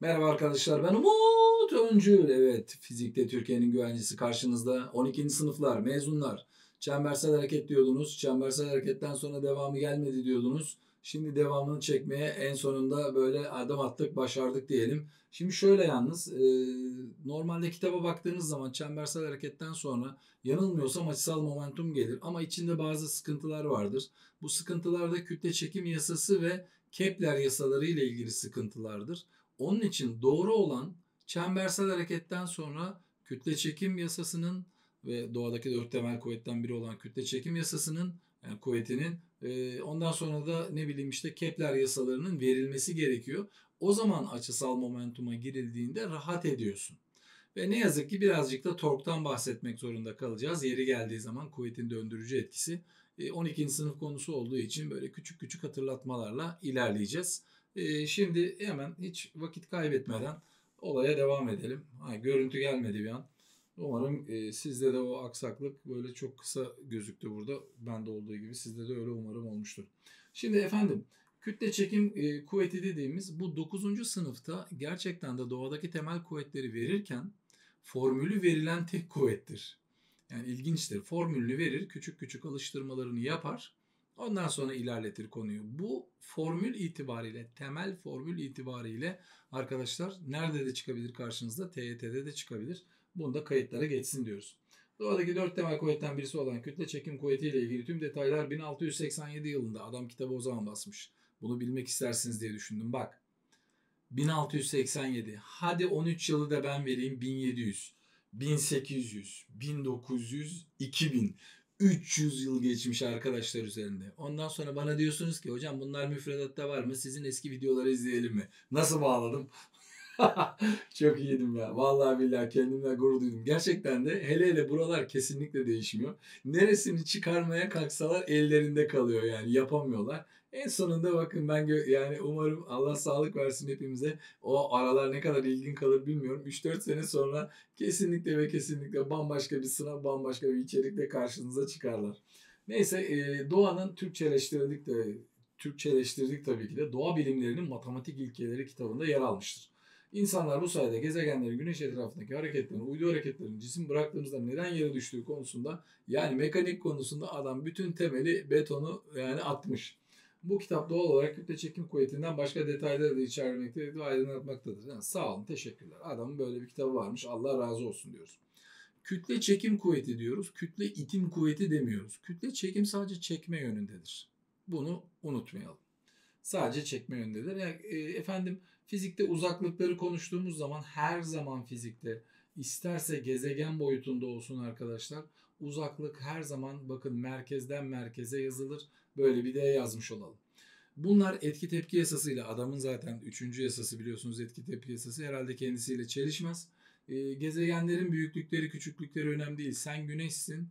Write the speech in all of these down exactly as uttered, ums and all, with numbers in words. Merhaba arkadaşlar, ben Umut Öncül. Evet, fizikte Türkiye'nin güvencesi karşınızda. on ikinci sınıflar, mezunlar. Çembersel hareket diyordunuz. Çembersel hareketten sonra devamı gelmedi diyordunuz. Şimdi devamını çekmeye en sonunda böyle adım attık, başardık diyelim. Şimdi şöyle yalnız, e, normalde kitaba baktığınız zaman çembersel hareketten sonra yanılmıyorsam açısal momentum gelir. Ama içinde bazı sıkıntılar vardır. Bu sıkıntılar da kütle çekim yasası ve Kepler yasaları ile ilgili sıkıntılardır. Onun için doğru olan çembersel hareketten sonra kütle çekim yasasının ve doğadaki dört temel kuvvetten biri olan kütle çekim yasasının, yani kuvvetinin, e, ondan sonra da ne bileyim işte Kepler yasalarının verilmesi gerekiyor. O zaman açısal momentuma girildiğinde rahat ediyorsun. Ve ne yazık ki birazcık da torktan bahsetmek zorunda kalacağız. Yeri geldiği zaman kuvvetin döndürücü etkisi e, on ikinci sınıf konusu olduğu için böyle küçük küçük hatırlatmalarla ilerleyeceğiz. Şimdi hemen hiç vakit kaybetmeden olaya devam edelim. Ha, görüntü gelmedi bir an. Umarım sizde de o aksaklık böyle çok kısa gözüktü burada. Bende olduğu gibi sizde de öyle umarım olmuştur. Şimdi efendim, kütle çekim kuvveti dediğimiz bu dokuzuncu sınıfta gerçekten de doğadaki temel kuvvetleri verirken formülü verilen tek kuvvettir. Yani ilginçtir. Formülünü verir, küçük küçük alıştırmalarını yapar. Ondan sonra ilerletir konuyu. Bu formül itibariyle, temel formül itibariyle arkadaşlar nerede de çıkabilir karşınızda? T Y T'de de çıkabilir. Bunu da kayıtlara geçsin diyoruz. Doğadaki dört temel kuvvetten birisi olan kütle çekim kuvvetiyle ilgili tüm detaylar bin altı yüz seksen yedi yılında. Adam kitabı o zaman basmış. Bunu bilmek istersiniz diye düşündüm. Bak, bin altı yüz seksen yedi. Hadi on üç yılı da ben vereyim. bin yedi yüz, bin sekiz yüz, bin dokuz yüz, iki bin. üç yüz yıl geçmiş arkadaşlar üzerinde. Ondan sonra bana diyorsunuz ki hocam bunlar müfredatta var mı? Sizin eski videoları izleyelim mi? Nasıl bağladım? Çok iyiydim ya. Vallahi billahi kendimden gurur duydum. Gerçekten de hele hele buralar kesinlikle değişmiyor. Neresini çıkarmaya kalksalar ellerinde kalıyor, yani yapamıyorlar. En sonunda bakın ben yani umarım Allah sağlık versin hepimize. O aralar ne kadar ilgin kalır bilmiyorum. üç dört sene sonra kesinlikle ve kesinlikle bambaşka bir sınav, bambaşka bir içerikle karşınıza çıkarlar. Neyse, doğanın Türkçeleştirdik de Türkçeleştirdik tabii ki de doğa bilimlerinin matematik ilkeleri kitabında yer almıştır. İnsanlar bu sayede gezegenlerin güneş etrafındaki hareketlerin, uydu hareketlerinin cisim bıraktığımızda neden yere düştüğü konusunda, yani mekanik konusunda adam bütün temeli, betonu yani atmış. Bu kitap doğal olarak kütle çekim kuvvetinden başka detayları da içermekte ve aydınlatmaktadır. Yani sağ olun, teşekkürler. Adamın böyle bir kitabı varmış, Allah razı olsun diyoruz. Kütle çekim kuvveti diyoruz, kütle itim kuvveti demiyoruz. Kütle çekim sadece çekme yönündedir. Bunu unutmayalım. Sadece çekme yönündedir. Yani, e, efendim fizikte uzaklıkları konuştuğumuz zaman her zaman fizikte isterse gezegen boyutunda olsun arkadaşlar, uzaklık her zaman bakın merkezden merkeze yazılır. Böyle bir de yazmış olalım. Bunlar etki tepki yasasıyla, adamın zaten üçüncü yasası biliyorsunuz, etki tepki yasası herhalde kendisiyle çelişmez. E, gezegenlerin büyüklükleri küçüklükleri önemli değil. Sen güneşsin,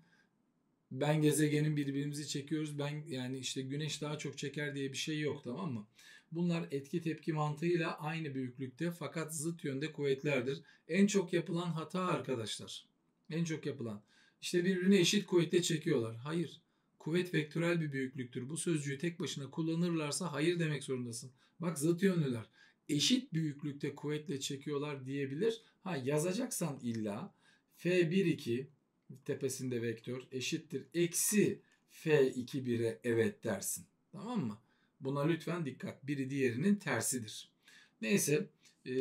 ben gezegenin, birbirimizi çekiyoruz. Ben yani işte güneş daha çok çeker diye bir şey yok, tamam mı? Bunlar etki tepki mantığıyla aynı büyüklükte fakat zıt yönde kuvvetlerdir. En çok yapılan hata arkadaşlar. En çok yapılan. İşte birbirine eşit kuvvette çekiyorlar. Hayır. Kuvvet vektörel bir büyüklüktür. Bu sözcüğü tek başına kullanırlarsa hayır demek zorundasın. Bak, zıt yönlüler. Eşit büyüklükte kuvvetle çekiyorlar diyebilir. Ha, yazacaksan illa F bir iki tepesinde vektör eşittir eksi F iki bir'e evet dersin. Tamam mı? Buna lütfen dikkat. Biri diğerinin tersidir. Neyse, e,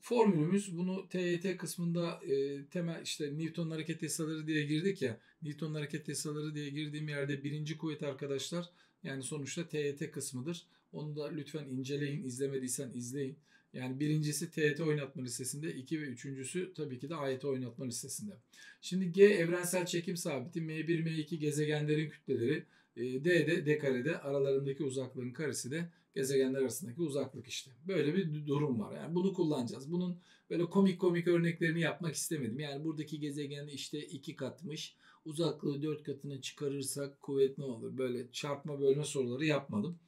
formülümüz, bunu T Y T kısmında e, temel işte Newton hareket yasaları diye girdik ya. Newton hareket yasaları diye girdiğim yerde birinci kuvvet arkadaşlar. Yani sonuçta T Y T kısmıdır. Onu da lütfen inceleyin. İzlemediysen izleyin. Yani birincisi T Y T oynatma listesinde, iki ve üçüncüsü tabii ki de A Y T oynatma listesinde. Şimdi G evrensel çekim sabiti, M bir, M iki gezegenlerin kütleleri, D de D karede aralarındaki uzaklığın karesi de gezegenler arasındaki uzaklık işte. Böyle bir durum var. Yani bunu kullanacağız. Bunun böyle komik komik örneklerini yapmak istemedim. Yani buradaki gezegen işte iki katmış. Uzaklığı dört katına çıkarırsak kuvvet ne olur? Böyle çarpma bölme soruları yapmadım.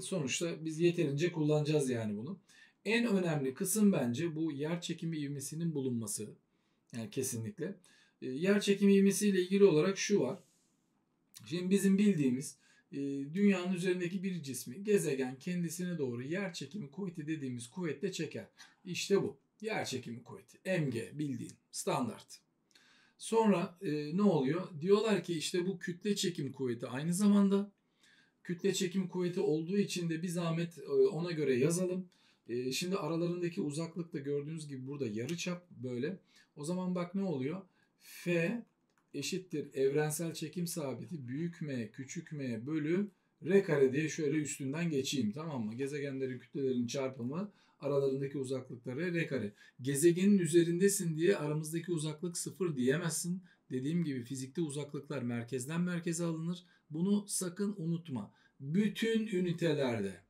Sonuçta biz yeterince kullanacağız yani bunu. En önemli kısım bence bu yer çekimi ivmesinin bulunması. Yani kesinlikle. Yer çekimi ivmesiyle ilgili olarak şu var. Şimdi bizim bildiğimiz dünyanın üzerindeki bir cismi, gezegen kendisine doğru yer çekimi kuvveti dediğimiz kuvvetle çeker. İşte bu. Yer çekimi kuvveti. M G bildiğin standart. Sonra e, ne oluyor? Diyorlar ki işte bu kütle çekim kuvveti aynı zamanda. Kütle çekim kuvveti olduğu için de bir zahmet e, ona göre yazalım. E, şimdi aralarındaki uzaklık da gördüğünüz gibi burada yarıçap böyle. O zaman bak ne oluyor? F eşittir evrensel çekim sabiti büyük M küçük M bölü R kare diye şöyle üstünden geçeyim, tamam mı? Gezegenlerin kütlelerin çarpımı aralarındaki uzaklıkları R kare. Gezegenin üzerindesin diye aramızdaki uzaklık sıfır diyemezsin. Dediğim gibi fizikte uzaklıklar merkezden merkeze alınır. Bunu sakın unutma. Bütün ünitelerde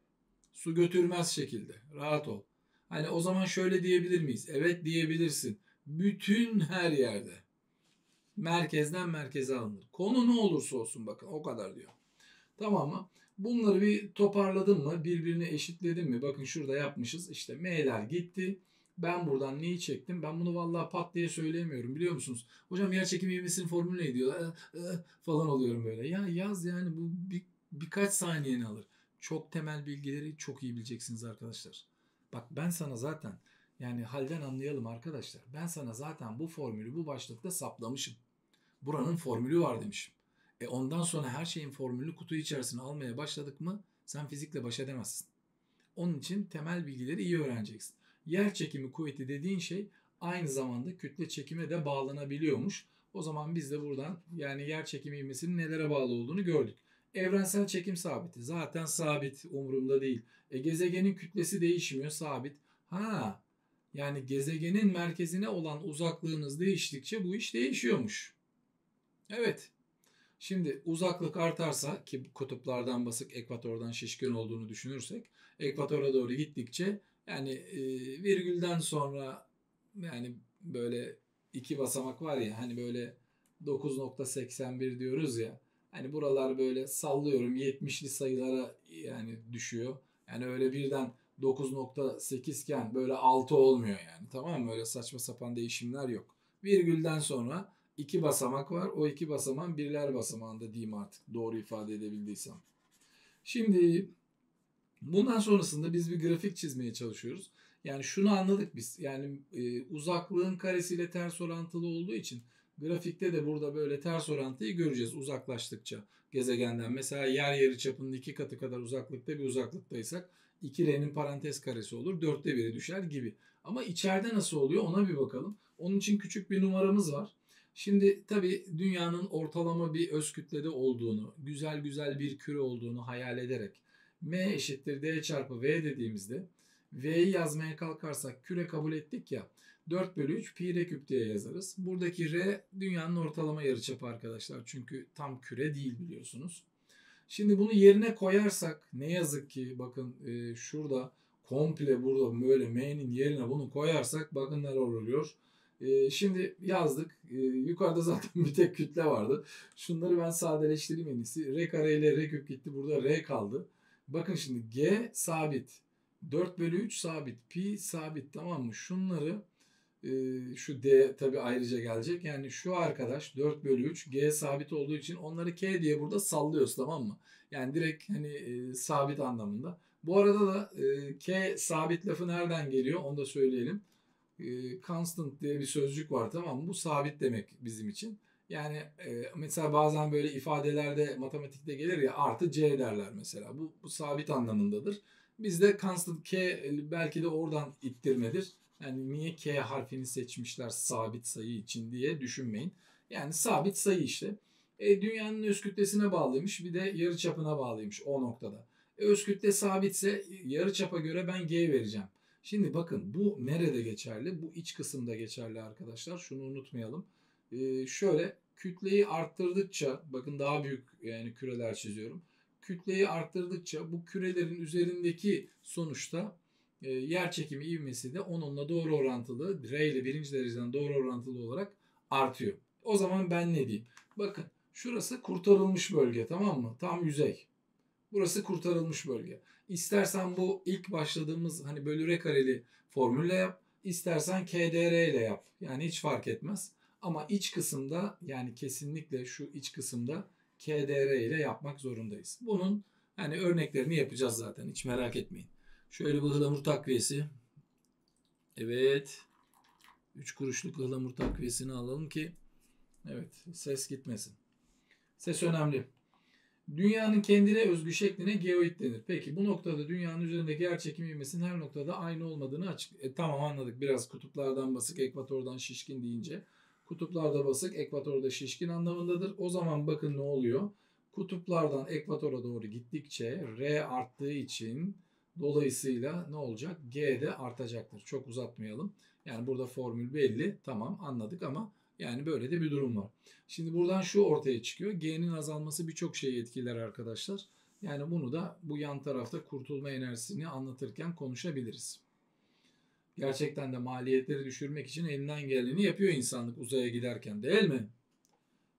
su götürmez şekilde, rahat ol. Hani o zaman şöyle diyebilir miyiz? Evet diyebilirsin. Bütün her yerde merkezden merkeze alınır. Konu ne olursa olsun bakın o kadar diyor. Tamam mı? Bunları bir toparladım mı? Birbirine eşitledim mi? Bakın şurada yapmışız. İşte M'ler gitti. Ben buradan neyi çektim? Ben bunu vallahi pat diye söyleyemiyorum biliyor musunuz? Hocam yer çekimi ivmesinin formülü neydi diyorlar. E, e, falan oluyorum böyle. Ya yaz yani bu bir, birkaç saniyeni alır. Çok temel bilgileri çok iyi bileceksiniz arkadaşlar. Bak ben sana zaten yani halden anlayalım arkadaşlar. Ben sana zaten bu formülü bu başlıkta saplamışım. Buranın formülü var demişim. E ondan sonra her şeyin formülünü kutu içerisine almaya başladık mı sen fizikle baş edemezsin. Onun için temel bilgileri iyi öğreneceksin. Yer çekimi kuvveti dediğin şey aynı zamanda kütle çekime de bağlanabiliyormuş. O zaman biz de buradan yani yer çekimi ivmesinin nelere bağlı olduğunu gördük. Evrensel çekim sabiti. Zaten sabit, umurumda değil. E gezegenin kütlesi değişmiyor, sabit. Ha yani gezegenin merkezine olan uzaklığınız değiştikçe bu iş değişiyormuş. Evet. Şimdi uzaklık artarsa ki kutuplardan basık ekvatordan şişkin olduğunu düşünürsek ekvatora doğru gittikçe yani e, virgülden sonra yani böyle iki basamak var ya hani böyle dokuz nokta seksen bir diyoruz ya hani buralar böyle sallıyorum yetmişli sayılara yani düşüyor. Yani öyle birden dokuz nokta sekiz iken böyle altı olmuyor yani, tamam mı? Öyle saçma sapan değişimler yok. Virgülden sonra İki basamak var. O iki basamağın birler basamağında diyeyim artık. Doğru ifade edebildiysem. Şimdi bundan sonrasında biz bir grafik çizmeye çalışıyoruz. Yani şunu anladık biz. Yani e, uzaklığın karesiyle ters orantılı olduğu için grafikte de burada böyle ters orantıyı göreceğiz uzaklaştıkça gezegenden. Mesela yer yarı çapının iki katı kadar uzaklıkta bir uzaklıktaysak iki R'nin parantez karesi olur. Dörtte biri düşer gibi. Ama içeride nasıl oluyor ona bir bakalım. Onun için küçük bir numaramız var. Şimdi tabii dünyanın ortalama bir öz kütlede olduğunu, güzel güzel bir küre olduğunu hayal ederek M eşittir D çarpı V dediğimizde V'yi yazmaya kalkarsak küre kabul ettik ya dört bölü üç pi R küp diye yazarız. Buradaki R dünyanın ortalama yarıçapı arkadaşlar çünkü tam küre değil biliyorsunuz. Şimdi bunu yerine koyarsak ne yazık ki bakın e, şurada komple burada böyle M'nin yerine bunu koyarsak bakın neler oluyor. Şimdi yazdık. Yukarıda zaten bir tek kütle vardı. Şunları ben sadeleştireyim en iyisi. R kare ile R küp gitti. Burada R kaldı. Bakın şimdi G sabit. dört bölü üç sabit. Pi sabit, tamam mı? Şunları şu D tabi ayrıca gelecek. Yani şu arkadaş dört bölü üç G sabit olduğu için onları K diye burada sallıyoruz, tamam mı? Yani direkt hani e, sabit anlamında. Bu arada da e, K sabit lafı nereden geliyor? Onu da söyleyelim. Constant diye bir sözcük var, tamam mı? Bu sabit demek bizim için. Yani e, mesela bazen böyle ifadelerde matematikte gelir ya artı C derler mesela. Bu, bu sabit anlamındadır. Bizde constant K belki de oradan ittirmedir. Yani niye K harfini seçmişler sabit sayı için diye düşünmeyin. Yani sabit sayı işte. E, dünyanın öz kütlesine bağlıymış bir de yarı çapına bağlıymış o noktada. E, öz kütle sabitse yarı çapa göre ben G vereceğim. Şimdi bakın bu nerede geçerli? Bu iç kısımda geçerli arkadaşlar. Şunu unutmayalım. Ee, şöyle kütleyi arttırdıkça bakın daha büyük yani küreler çiziyorum. Kütleyi arttırdıkça bu kürelerin üzerindeki sonuçta e, yer çekimi ivmesi de onunla doğru orantılı. R ile birinci dereceden doğru orantılı olarak artıyor. O zaman ben ne diyeyim? Bakın şurası kurtarılmış bölge, tamam mı? Tam yüzey. Burası kurtarılmış bölge. İstersen bu ilk başladığımız hani bölü R kareli formülle yap. İstersen K D R ile yap. Yani hiç fark etmez. Ama iç kısımda yani kesinlikle şu iç kısımda K D R ile yapmak zorundayız. Bunun hani örneklerini yapacağız zaten, hiç merak etmeyin. Şöyle bir ıhlamur takviyesi. Evet. üç kuruşluk ıhlamur takviyesini alalım ki evet, ses gitmesin. Ses önemli. Dünyanın kendine özgü şekline geoid denir. Peki bu noktada dünyanın üzerindeki yer çekimi ivmesinin her noktada aynı olmadığını açık. E, tamam anladık. Biraz kutuplardan basık, ekvatordan şişkin deyince kutuplarda basık, ekvatorda şişkin anlamındadır. O zaman bakın ne oluyor? Kutuplardan ekvatora doğru gittikçe R arttığı için dolayısıyla ne olacak? G de artacaktır. Çok uzatmayalım. Yani burada formül belli. Tamam anladık ama yani böyle de bir durum var. Şimdi buradan şu ortaya çıkıyor. G'nin azalması birçok şeyi etkiler arkadaşlar. Yani bunu da bu yan tarafta kurtulma enerjisini anlatırken konuşabiliriz. Gerçekten de maliyetleri düşürmek için elinden geleni yapıyor insanlık uzaya giderken, değil mi?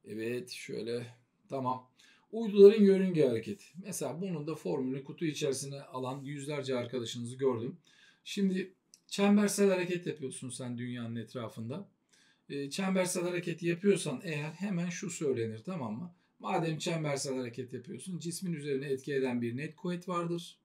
Evet şöyle tamam. Uyduların yörünge hareketi. Mesela bunun da formülü kutu içerisine alan yüzlerce arkadaşınızı gördüm. Şimdi çembersel hareket yapıyorsun sen dünyanın etrafında. Çembersel hareket yapıyorsan eğer hemen şu söylenir, tamam mı? Madem çembersel hareket yapıyorsun, cismin üzerine etki eden bir net kuvvet vardır.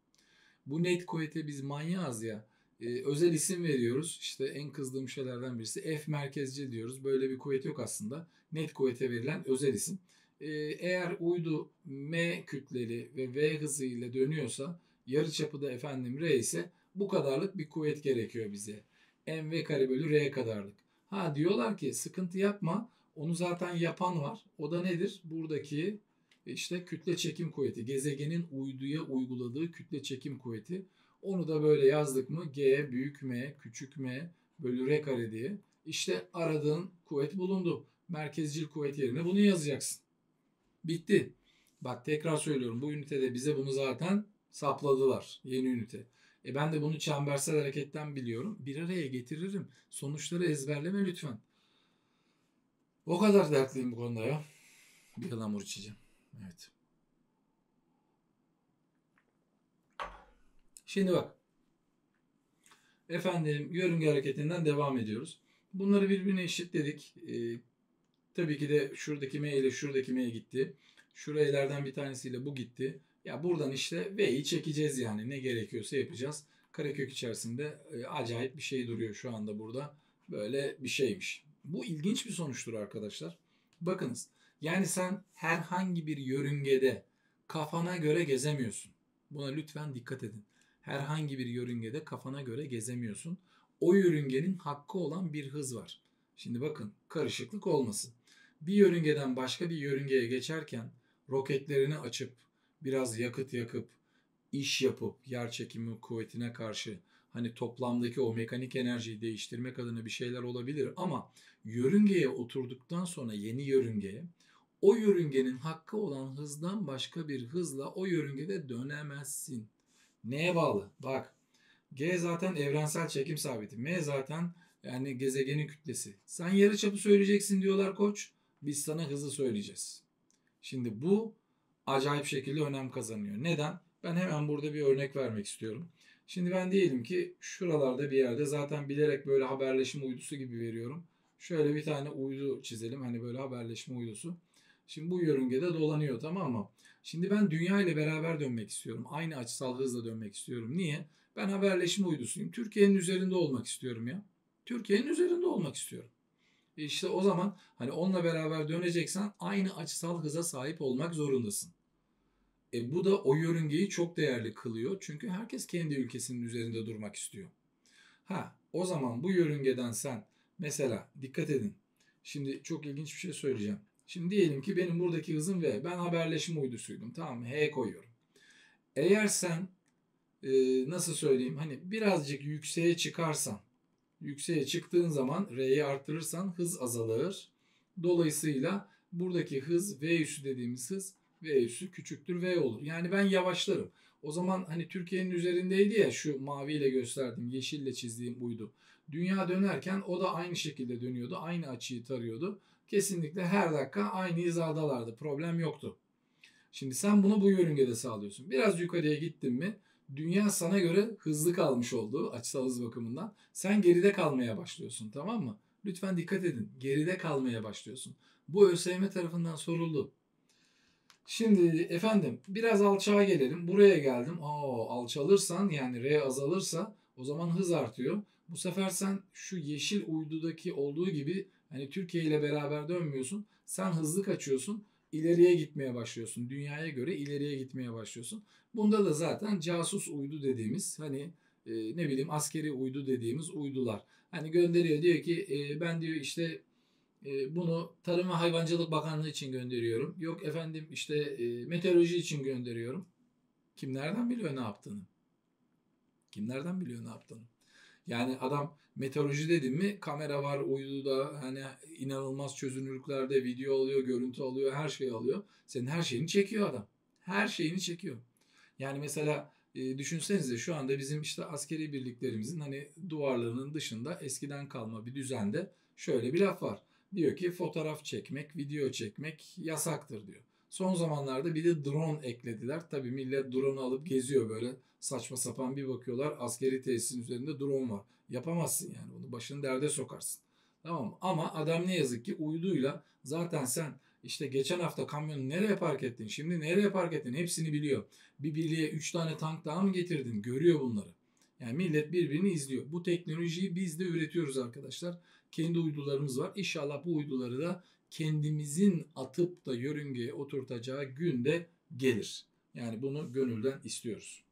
Bu net kuvvete biz manyağız ya, e, özel isim veriyoruz. İşte en kızdığım şeylerden birisi F merkezci diyoruz. Böyle bir kuvvet yok aslında. Net kuvvete verilen özel isim. E, eğer uydu M kütleli ve V hızıyla dönüyorsa, yarıçapı da efendim R ise bu kadarlık bir kuvvet gerekiyor bize. M V kare bölü R kadarlık. Ha diyorlar ki sıkıntı yapma, onu zaten yapan var. O da nedir? Buradaki işte kütle çekim kuvveti. Gezegenin uyduya uyguladığı kütle çekim kuvveti. Onu da böyle yazdık mı G büyük M küçük M bölü R kare diye. İşte aradığın kuvvet bulundu. Merkezcil kuvvet yerine bunu yazacaksın. Bitti. Bak tekrar söylüyorum, bu ünitede bize bunu zaten sapladılar. Yeni ünite. E ben de bunu çembersel hareketten biliyorum. Bir araya getiririm. Sonuçları ezberleme lütfen. O kadar dertliyim bu konuda ya. Bir ıhlamur içeceğim. Evet. Şimdi bak. Efendim yörünge hareketinden devam ediyoruz. Bunları birbirine eşitledik. Ee, tabii ki de şuradaki M ile şuradaki M'ye gitti. Şuraylardan bir tanesiyle bu gitti. Ya buradan işte V'yi çekeceğiz yani. Ne gerekiyorsa yapacağız. Karekök içerisinde e, acayip bir şey duruyor şu anda burada. Böyle bir şeymiş. Bu ilginç bir sonuçtur arkadaşlar. Bakınız. Yani sen herhangi bir yörüngede kafana göre gezemiyorsun. Buna lütfen dikkat edin. Herhangi bir yörüngede kafana göre gezemiyorsun. O yörüngenin hakkı olan bir hız var. Şimdi bakın karışıklık olmasın. Bir yörüngeden başka bir yörüngeye geçerken roketlerini açıp biraz yakıt yakıp, iş yapıp, yer çekimi kuvvetine karşı hani toplamdaki o mekanik enerjiyi değiştirmek adına bir şeyler olabilir. Ama yörüngeye oturduktan sonra yeni yörüngeye, o yörüngenin hakkı olan hızdan başka bir hızla o yörüngede dönemezsin. Neye bağlı? Bak G zaten evrensel çekim sabiti. M zaten yani gezegenin kütlesi. Sen yarıçapı söyleyeceksin diyorlar koç. Biz sana hızı söyleyeceğiz. Şimdi bu acayip şekilde önem kazanıyor. Neden? Ben hemen burada bir örnek vermek istiyorum. Şimdi ben diyelim ki şuralarda bir yerde zaten bilerek böyle haberleşme uydusu gibi veriyorum. Şöyle bir tane uydu çizelim. Hani böyle haberleşme uydusu. Şimdi bu yörüngede dolanıyor, tamam mı? Şimdi ben dünya ile beraber dönmek istiyorum. Aynı açısal hızla dönmek istiyorum. Niye? Ben haberleşme uydusuyum. Türkiye'nin üzerinde olmak istiyorum ya. Türkiye'nin üzerinde olmak istiyorum. E işte o zaman hani onunla beraber döneceksen aynı açısal hıza sahip olmak zorundasın. E bu da o yörüngeyi çok değerli kılıyor. Çünkü herkes kendi ülkesinin üzerinde durmak istiyor. Ha o zaman bu yörüngeden sen mesela dikkat edin. Şimdi çok ilginç bir şey söyleyeceğim. Şimdi diyelim ki benim buradaki hızım V. Ben haberleşme uydusuydum. Tamam mı? H koyuyorum. Eğer sen e, nasıl söyleyeyim hani birazcık yükseğe çıkarsan, yükseğe çıktığın zaman R'yi arttırırsan hız azalır. Dolayısıyla buradaki hız V üssü dediğimiz hız V üssü küçüktür V olur. Yani ben yavaşlarım. O zaman hani Türkiye'nin üzerindeydi ya şu maviyle gösterdiğim, yeşille çizdiğim uydu. Dünya dönerken o da aynı şekilde dönüyordu. Aynı açıyı tarıyordu. Kesinlikle her dakika aynı hizadalardı. Problem yoktu. Şimdi sen bunu bu yörüngede sağlıyorsun. Biraz yukarıya gittin mi dünya sana göre hızlı kalmış oldu açısal hız bakımından. Sen geride kalmaya başlıyorsun, tamam mı? Lütfen dikkat edin. Geride kalmaya başlıyorsun. Bu ÖSYM tarafından soruldu. Şimdi efendim biraz alçağa gelelim. Buraya geldim. Aa, alçalırsan yani R azalırsa o zaman hız artıyor. Bu sefer sen şu yeşil uydudaki olduğu gibi hani Türkiye ile beraber dönmüyorsun. Sen hızlı kaçıyorsun. İleriye gitmeye başlıyorsun. Dünyaya göre ileriye gitmeye başlıyorsun. Bunda da zaten casus uydu dediğimiz hani e, ne bileyim askeri uydu dediğimiz uydular. Hani gönderiyor diyor ki e, ben diyor işte e, bunu Tarım ve Hayvancılık Bakanlığı için gönderiyorum. Yok efendim işte e, meteoroloji için gönderiyorum. Kim nereden biliyor ne yaptığını? Kim nereden biliyor ne yaptığını? Yani adam meteoroloji dedim mi kamera var uyduda hani inanılmaz çözünürlüklerde video alıyor, görüntü alıyor, her şeyi alıyor. Senin her şeyini çekiyor adam. Her şeyini çekiyor. Yani mesela e, düşünsenize şu anda bizim işte askeri birliklerimizin hani duvarlarının dışında eskiden kalma bir düzende şöyle bir laf var. Diyor ki fotoğraf çekmek, video çekmek yasaktır diyor. Son zamanlarda bir de drone eklediler. Tabii millet drone'u alıp geziyor böyle saçma sapan bir bakıyorlar. Askeri tesisin üzerinde drone var. Yapamazsın yani bunu başını derde sokarsın. Tamam mı? Ama adam ne yazık ki uyduyla zaten sen işte geçen hafta kamyonu nereye park ettin? Şimdi nereye park ettin? Hepsini biliyor. Bir birliğe üç tane tank daha mı getirdin? Görüyor bunları. Yani millet birbirini izliyor. Bu teknolojiyi biz de üretiyoruz arkadaşlar. Kendi uydularımız var. İnşallah bu uyduları da kendimizin atıp da yörüngeye oturtacağı gün de gelir. Yani bunu gönülden istiyoruz.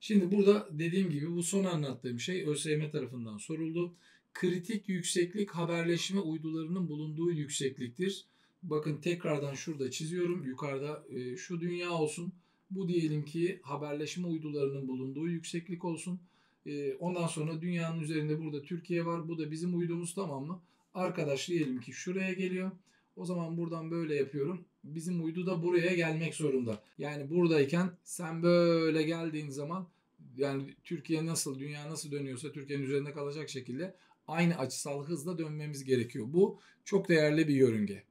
Şimdi burada dediğim gibi bu son anlattığım şey ÖSYM tarafından soruldu. Kritik yükseklik haberleşme uydularının bulunduğu yüksekliktir. Bakın tekrardan şurada çiziyorum. Yukarıda e, şu dünya olsun. Bu diyelim ki haberleşme uydularının bulunduğu yükseklik olsun. E, ondan sonra dünyanın üzerinde burada Türkiye var. Bu da bizim uydumuz, tamam mı? Arkadaş diyelim ki şuraya geliyor. O zaman buradan böyle yapıyorum. Bizim uydu da buraya gelmek zorunda. Yani buradayken sen böyle geldiğin zaman yani Türkiye nasıl, dünya nasıl dönüyorsa Türkiye'nin üzerinde kalacak şekilde aynı açısal hızla dönmemiz gerekiyor. Bu çok değerli bir yörünge.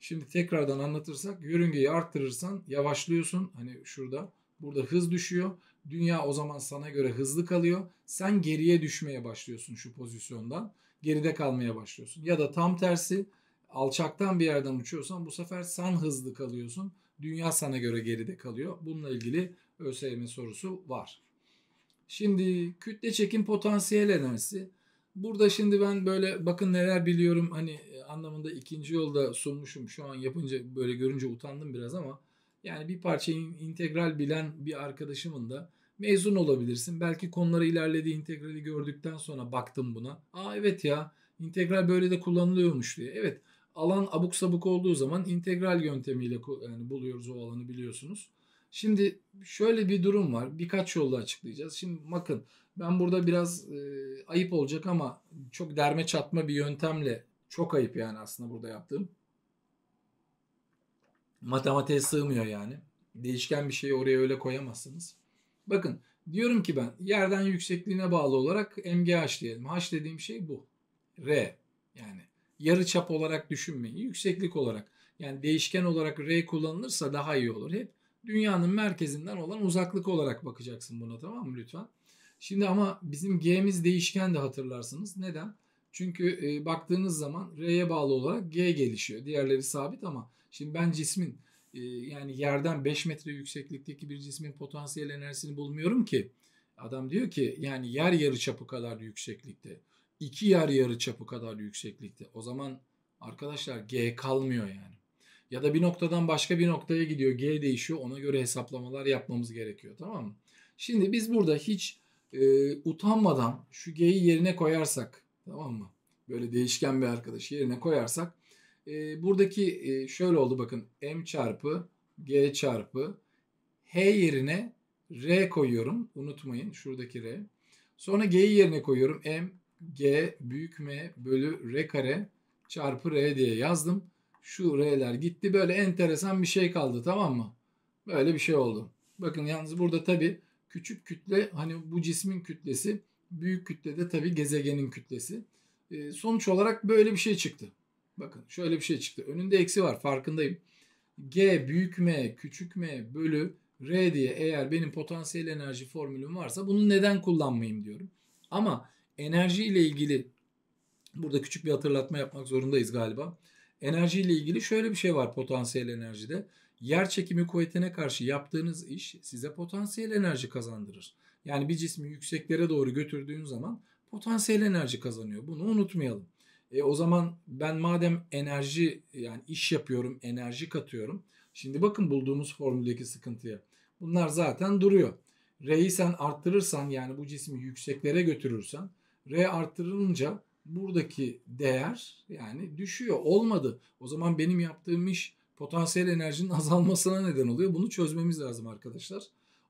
Şimdi tekrardan anlatırsak yörüngeyi arttırırsan yavaşlıyorsun. Hani şurada burada hız düşüyor. Dünya o zaman sana göre hızlı kalıyor. Sen geriye düşmeye başlıyorsun şu pozisyondan. Geride kalmaya başlıyorsun. Ya da tam tersi alçaktan bir yerden uçuyorsan bu sefer sen hızlı kalıyorsun. Dünya sana göre geride kalıyor. Bununla ilgili ÖSYM sorusu var. Şimdi kütle çekim potansiyel enerjisi. Burada şimdi ben böyle bakın neler biliyorum hani anlamında ikinci yolda sunmuşum. Şu an yapınca böyle görünce utandım biraz ama yani bir parçayı integral bilen bir arkadaşımın da mezun olabilirsin. Belki konulara ilerlediği integrali gördükten sonra baktım buna. Aa evet ya integral böyle de kullanılıyormuş diye. Evet alan abuk sabuk olduğu zaman integral yöntemiyle yani buluyoruz o alanı biliyorsunuz. Şimdi şöyle bir durum var. Birkaç yolla açıklayacağız. Şimdi bakın ben burada biraz e, ayıp olacak ama çok derme çatma bir yöntemle çok ayıp yani aslında burada yaptığım. Matematiğe sığmıyor yani. Değişken bir şeyi oraya öyle koyamazsınız. Bakın diyorum ki ben yerden yüksekliğine bağlı olarak M G H diyelim. H dediğim şey bu. R yani yarı çap olarak düşünmeyin. Yükseklik olarak yani değişken olarak R kullanılırsa daha iyi olur. Hep dünyanın merkezinden olan uzaklık olarak bakacaksın buna, tamam mı lütfen? Şimdi ama bizim G'miz değişken de hatırlarsınız. Neden? Çünkü e, baktığınız zaman R'ye bağlı olarak G gelişiyor. Diğerleri sabit ama şimdi ben cismin yani yerden beş metre yükseklikteki bir cismin potansiyel enerjisini bulmuyorum ki. Adam diyor ki yani yer yarıçapı kadar yükseklikte. iki yer yarıçapı kadar yükseklikte. O zaman arkadaşlar G kalmıyor yani. Ya da bir noktadan başka bir noktaya gidiyor. G değişiyor. Ona göre hesaplamalar yapmamız gerekiyor. Tamam mı? Şimdi biz burada hiç e, utanmadan şu G'yi yerine koyarsak, tamam mı? Böyle değişken bir arkadaş yerine koyarsak buradaki şöyle oldu bakın M çarpı G çarpı H yerine R koyuyorum. Unutmayın şuradaki R. Sonra G'yi yerine koyuyorum. M G büyük M bölü R kare çarpı R diye yazdım. Şu R'ler gitti. Böyle enteresan bir şey kaldı, tamam mı? Böyle bir şey oldu. Bakın yalnız burada tabii küçük kütle hani bu cismin kütlesi, büyük kütle de tabii gezegenin kütlesi. Sonuç olarak böyle bir şey çıktı. Bakın şöyle bir şey çıktı. Önünde eksi var farkındayım. G büyük M küçük M bölü R diye eğer benim potansiyel enerji formülüm varsa bunu neden kullanmayayım diyorum. Ama enerji ile ilgili burada küçük bir hatırlatma yapmak zorundayız galiba. Enerji ile ilgili şöyle bir şey var potansiyel enerjide. yer çekimi kuvvetine karşı yaptığınız iş size potansiyel enerji kazandırır. Yani bir cismi yükseklere doğru götürdüğün zaman potansiyel enerji kazanıyor. Bunu unutmayalım. E o zaman ben madem enerji, yani iş yapıyorum, enerji katıyorum. Şimdi bakın bulduğumuz formüldeki sıkıntıya. Bunlar zaten duruyor. R'yi sen arttırırsan, yani bu cismi yükseklere götürürsen, R arttırılınca buradaki değer yani düşüyor. Olmadı. O zaman benim yaptığım iş potansiyel enerjinin azalmasına neden oluyor. Bunu çözmemiz lazım arkadaşlar.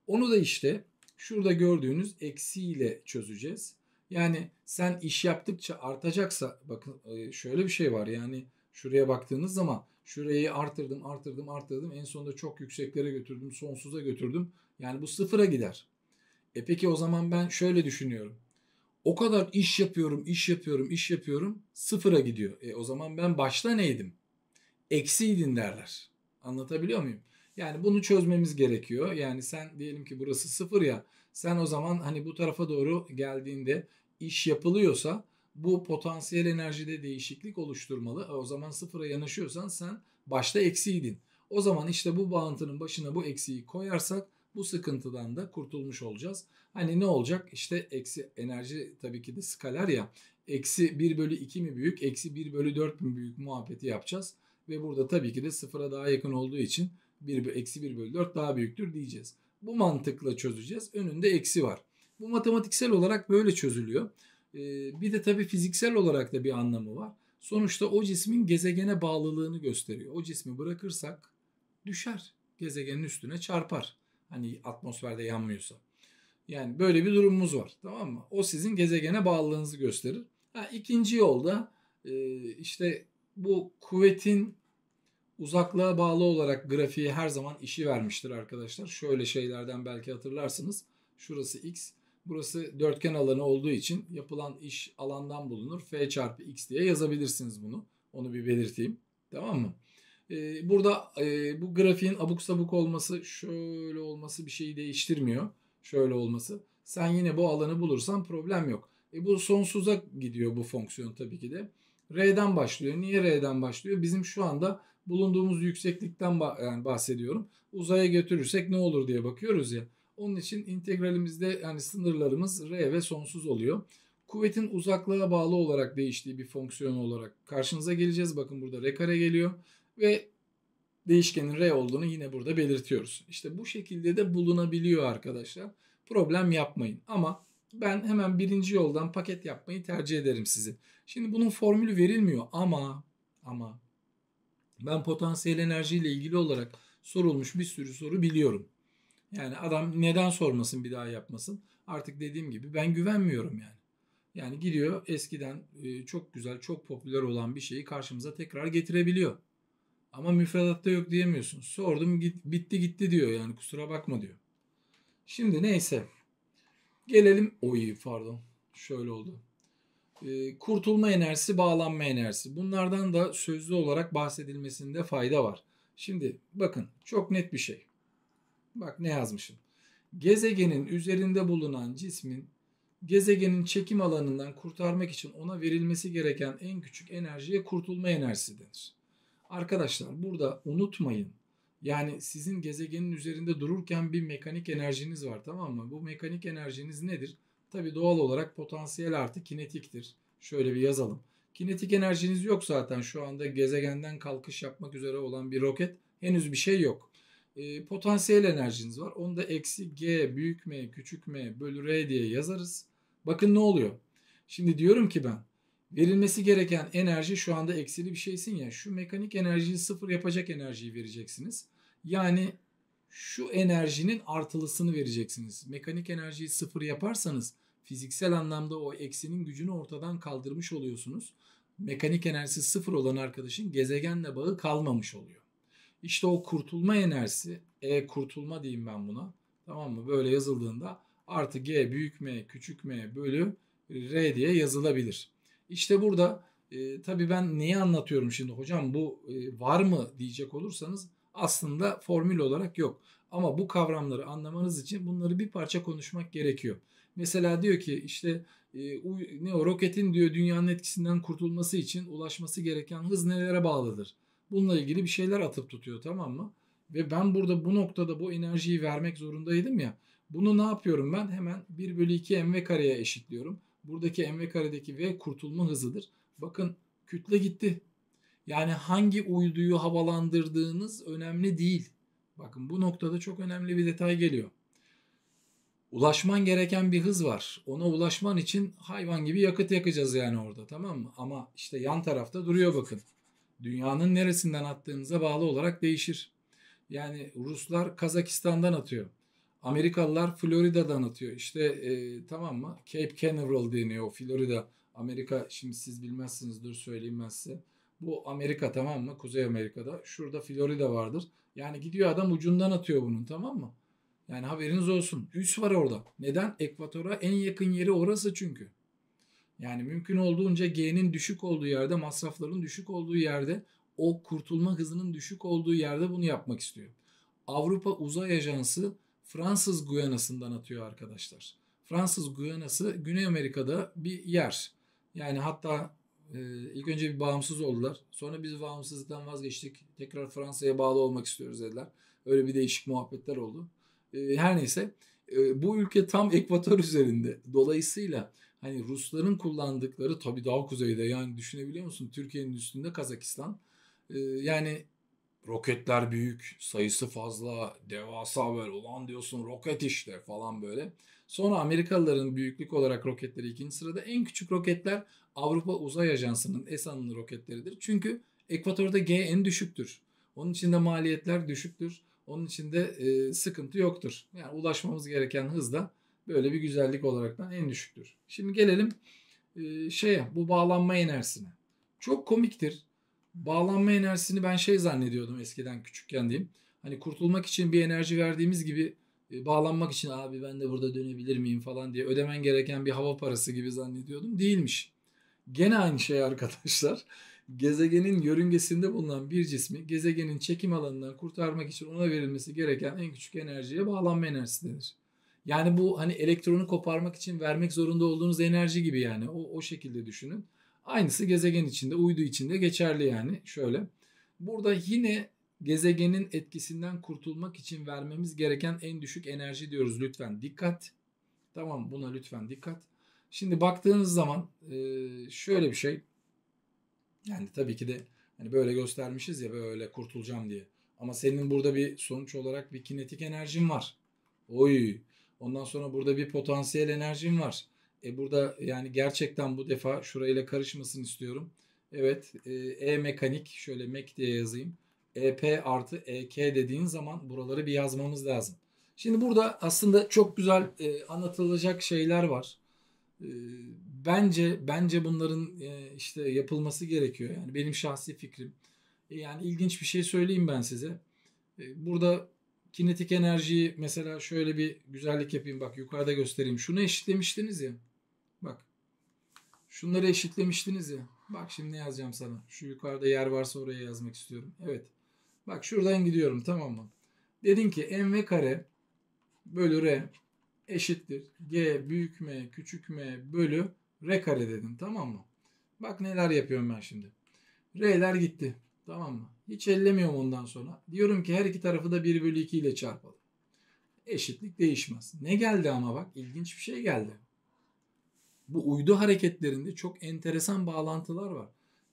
Onu da işte şurada gördüğünüz eksiyle çözeceğiz. Yani sen iş yaptıkça artacaksa, bakın şöyle bir şey var, yani şuraya baktığınız zaman şurayı artırdım artırdım artırdım en sonunda çok yükseklere götürdüm, sonsuza götürdüm, yani bu sıfıra gider. E peki o zaman ben şöyle düşünüyorum, o kadar iş yapıyorum iş yapıyorum iş yapıyorum sıfıra gidiyor. E o zaman ben başta neydim? Eksiydin derler. Anlatabiliyor muyum? Yani bunu çözmemiz gerekiyor. Yani sen diyelim ki burası sıfır ya, sen o zaman hani bu tarafa doğru geldiğinde iş yapılıyorsa bu potansiyel enerjide değişiklik oluşturmalı. O zaman sıfıra yanaşıyorsan sen başta eksiydin. O zaman işte bu bağıntının başına bu eksiyi koyarsak bu sıkıntıdan da kurtulmuş olacağız. Hani ne olacak? İşte eksi enerji tabii ki de skaler ya. Eksi bir bölü iki mi büyük? Eksi bir bölü dört mü büyük muhabbeti yapacağız. Ve burada tabii ki de sıfıra daha yakın olduğu için eksi bir bölü dört daha büyüktür diyeceğiz. Bu mantıkla çözeceğiz. Önünde eksi var. Bu matematiksel olarak böyle çözülüyor. Ee, bir de tabii fiziksel olarak da bir anlamı var. Sonuçta o cismin gezegene bağlılığını gösteriyor. O cismi bırakırsak düşer. Gezegenin üstüne çarpar. Hani atmosferde yanmıyorsa. Yani böyle bir durumumuz var. Tamam mı? O sizin gezegene bağlılığınızı gösterir. Ha, ikinci yolda e, işte bu kuvvetin uzaklığa bağlı olarak grafiği her zaman işi vermiştir arkadaşlar. Şöyle şeylerden belki hatırlarsınız. Şurası x, burası dörtgen alanı olduğu için yapılan iş alandan bulunur. F çarpı x diye yazabilirsiniz bunu. Onu bir belirteyim. Tamam mı? Ee, burada e, bu grafiğin abuk sabuk olması, şöyle olması bir şeyi değiştirmiyor. Şöyle olması. Sen yine bu alanı bulursan problem yok. E, bu sonsuza gidiyor bu fonksiyon tabii ki de. R'den başlıyor. Niye R'den başlıyor? Bizim şu anda bulunduğumuz yükseklikten bahsediyorum. Uzaya götürürsek ne olur diye bakıyoruz ya. Onun için integralimizde yani sınırlarımız R ve sonsuz oluyor. Kuvvetin uzaklığa bağlı olarak değiştiği bir fonksiyon olarak karşınıza geleceğiz. Bakın burada R kare geliyor ve değişkenin R olduğunu yine burada belirtiyoruz. İşte bu şekilde de bulunabiliyor arkadaşlar. Problem yapmayın ama ben hemen birinci yoldan paket yapmayı tercih ederim sizi. Şimdi bunun formülü verilmiyor ama ama ben potansiyel enerjiyle ilgili olarak sorulmuş bir sürü soru biliyorum. Yani adam neden sormasın, bir daha yapmasın. Artık dediğim gibi ben güvenmiyorum yani. Yani gidiyor eskiden çok güzel, çok popüler olan bir şeyi karşımıza tekrar getirebiliyor. Ama müfredatta yok diyemiyorsun. Sordum git, bitti gitti diyor, yani kusura bakma diyor. Şimdi neyse. Gelelim, oy pardon şöyle oldu. Kurtulma enerjisi, bağlanma enerjisi. Bunlardan da sözlü olarak bahsedilmesinde fayda var. Şimdi bakın çok net bir şey. Bak ne yazmışım. Gezegenin üzerinde bulunan cismin gezegenin çekim alanından kurtarmak için ona verilmesi gereken en küçük enerjiye kurtulma enerjisi denir. Arkadaşlar burada unutmayın. Yani sizin gezegenin üzerinde dururken bir mekanik enerjiniz var, tamam mı? Bu mekanik enerjiniz nedir? Tabii doğal olarak potansiyel artı kinetiktir. Şöyle bir yazalım. Kinetik enerjiniz yok zaten. Şu anda gezegenden kalkış yapmak üzere olan bir roket. Henüz bir şey yok. E, potansiyel enerjiniz var. Onu da eksi G büyük M küçük M bölü R diye yazarız. Bakın ne oluyor. Şimdi diyorum ki ben verilmesi gereken enerji, şu anda eksili bir şeysin ya. Şu mekanik enerjiyi sıfır yapacak enerjiyi vereceksiniz. Yani şu enerjinin artılısını vereceksiniz. Mekanik enerjiyi sıfır yaparsanız fiziksel anlamda o eksinin gücünü ortadan kaldırmış oluyorsunuz. Mekanik enerjisi sıfır olan arkadaşın gezegenle bağı kalmamış oluyor. İşte o kurtulma enerjisi, E kurtulma diyeyim ben buna. Tamam mı? Böyle yazıldığında artı G büyük M küçük M bölü R diye yazılabilir. İşte burada e, tabii ben neyi anlatıyorum şimdi hocam, bu e, var mı diyecek olursanız aslında formül olarak yok. Ama bu kavramları anlamanız için bunları bir parça konuşmak gerekiyor. Mesela diyor ki işte e, u, ne o roketin diyor dünyanın etkisinden kurtulması için ulaşması gereken hız nelere bağlıdır? Bununla ilgili bir şeyler atıp tutuyor, tamam mı? Ve ben burada bu noktada bu enerjiyi vermek zorundaydım ya. Bunu ne yapıyorum ben? Hemen bir bölü iki mv kareye eşitliyorum. Buradaki mv karedeki v kurtulma hızıdır. Bakın kütle gitti. Yani hangi uyduyu havalandırdığınız önemli değil. Bakın bu noktada çok önemli bir detay geliyor. Ulaşman gereken bir hız var. Ona ulaşman için hayvan gibi yakıt yakacağız yani orada, tamam mı? Ama işte yan tarafta duruyor bakın. Dünyanın neresinden attığınıza bağlı olarak değişir. Yani Ruslar Kazakistan'dan atıyor. Amerikalılar Florida'dan atıyor. İşte e, tamam mı? Cape Canaveral deniyor Florida. Amerika, şimdi siz bilmezsiniz, dur söyleyeyim ben size. Bu Amerika, tamam mı? Kuzey Amerika'da. Şurada Florida vardır. Yani gidiyor adam ucundan atıyor bunun, tamam mı? Yani haberiniz olsun. Üs var orada. Neden? Ekvatora en yakın yeri orası çünkü. Yani mümkün olduğunca G'nin düşük olduğu yerde, masrafların düşük olduğu yerde, o kurtulma hızının düşük olduğu yerde bunu yapmak istiyor. Avrupa Uzay Ajansı Fransız Guyanası'ndan atıyor arkadaşlar. Fransız Guyanası Güney Amerika'da bir yer. Yani hatta e, ilk önce bir bağımsız oldular. Sonra biz bağımsızlıktan vazgeçtik. Tekrar Fransa'ya bağlı olmak istiyoruz dediler. Öyle bir değişik muhabbetler oldu. E, her neyse e, bu ülke tam ekvator üzerinde. Dolayısıyla hani Rusların kullandıkları tabii daha kuzeyde, yani düşünebiliyor musun? Türkiye'nin üstünde Kazakistan. E, yani roketler büyük, sayısı fazla, devasa, böyle ulan diyorsun roket işte falan böyle. Sonra Amerikalıların büyüklük olarak roketleri ikinci sırada. En küçük roketler Avrupa Uzay Ajansı'nın ESA'nın roketleridir. Çünkü ekvatorda G en düşüktür. Onun için de maliyetler düşüktür. Onun için de e, sıkıntı yoktur. Yani ulaşmamız gereken hız da böyle bir güzellik olaraktan en düşüktür. Şimdi gelelim e, şeye, bu bağlanma enerjisine. Çok komiktir. Bağlanma enerjisini ben şey zannediyordum eskiden, küçükken diyeyim. Hani kurtulmak için bir enerji verdiğimiz gibi e, bağlanmak için abi ben de burada dönebilir miyim falan diye ödemen gereken bir hava parası gibi zannediyordum. Değilmiş. Gene aynı şey arkadaşlar. Gezegenin yörüngesinde bulunan bir cismi gezegenin çekim alanından kurtarmak için ona verilmesi gereken en küçük enerjiye bağlanma enerjisi denir. Yani bu hani elektronu koparmak için vermek zorunda olduğunuz enerji gibi, yani o, o şekilde düşünün. Aynısı gezegen içinde, uydu içinde geçerli yani. Şöyle, burada yine gezegenin etkisinden kurtulmak için vermemiz gereken en düşük enerji diyoruz. Lütfen dikkat. Tamam, buna lütfen dikkat. Şimdi baktığınız zaman şöyle bir şey. Yani tabii ki de hani böyle göstermişiz ya, böyle kurtulacağım diye. Ama senin burada bir sonuç olarak bir kinetik enerjin var. Oy. Ondan sonra burada bir potansiyel enerjin var. E burada yani gerçekten bu defa şurayla karışmasını istiyorum. Evet, E mekanik, şöyle mek diye yazayım. E P artı E K dediğin zaman buraları bir yazmamız lazım. Şimdi burada aslında çok güzel e, anlatılacak şeyler var. E, bence bence bunların e, işte yapılması gerekiyor. Yani benim şahsi fikrim. E, yani ilginç bir şey söyleyeyim ben size. E, burada kinetik enerjiyi mesela şöyle bir güzellik yapayım. Bak yukarıda göstereyim. Şunu eşitlemiştiniz ya. Bak. Şunları eşitlemiştiniz ya. Bak şimdi ne yazacağım sana. Şu yukarıda yer varsa oraya yazmak istiyorum. Evet. Bak şuradan gidiyorum, tamam mı? Dedin ki mv kare bölü r eşittir g büyük m küçük m bölü r kare dedim, tamam mı? Bak neler yapıyorum ben şimdi. R'ler gitti. Tamam mı? Hiç ellemiyorum ondan sonra. Diyorum ki her iki tarafı da bir bölü iki ile çarpalım. Eşitlik değişmez. Ne geldi ama bak, ilginç bir şey geldi. Bu uydu hareketlerinde çok enteresan bağlantılar var.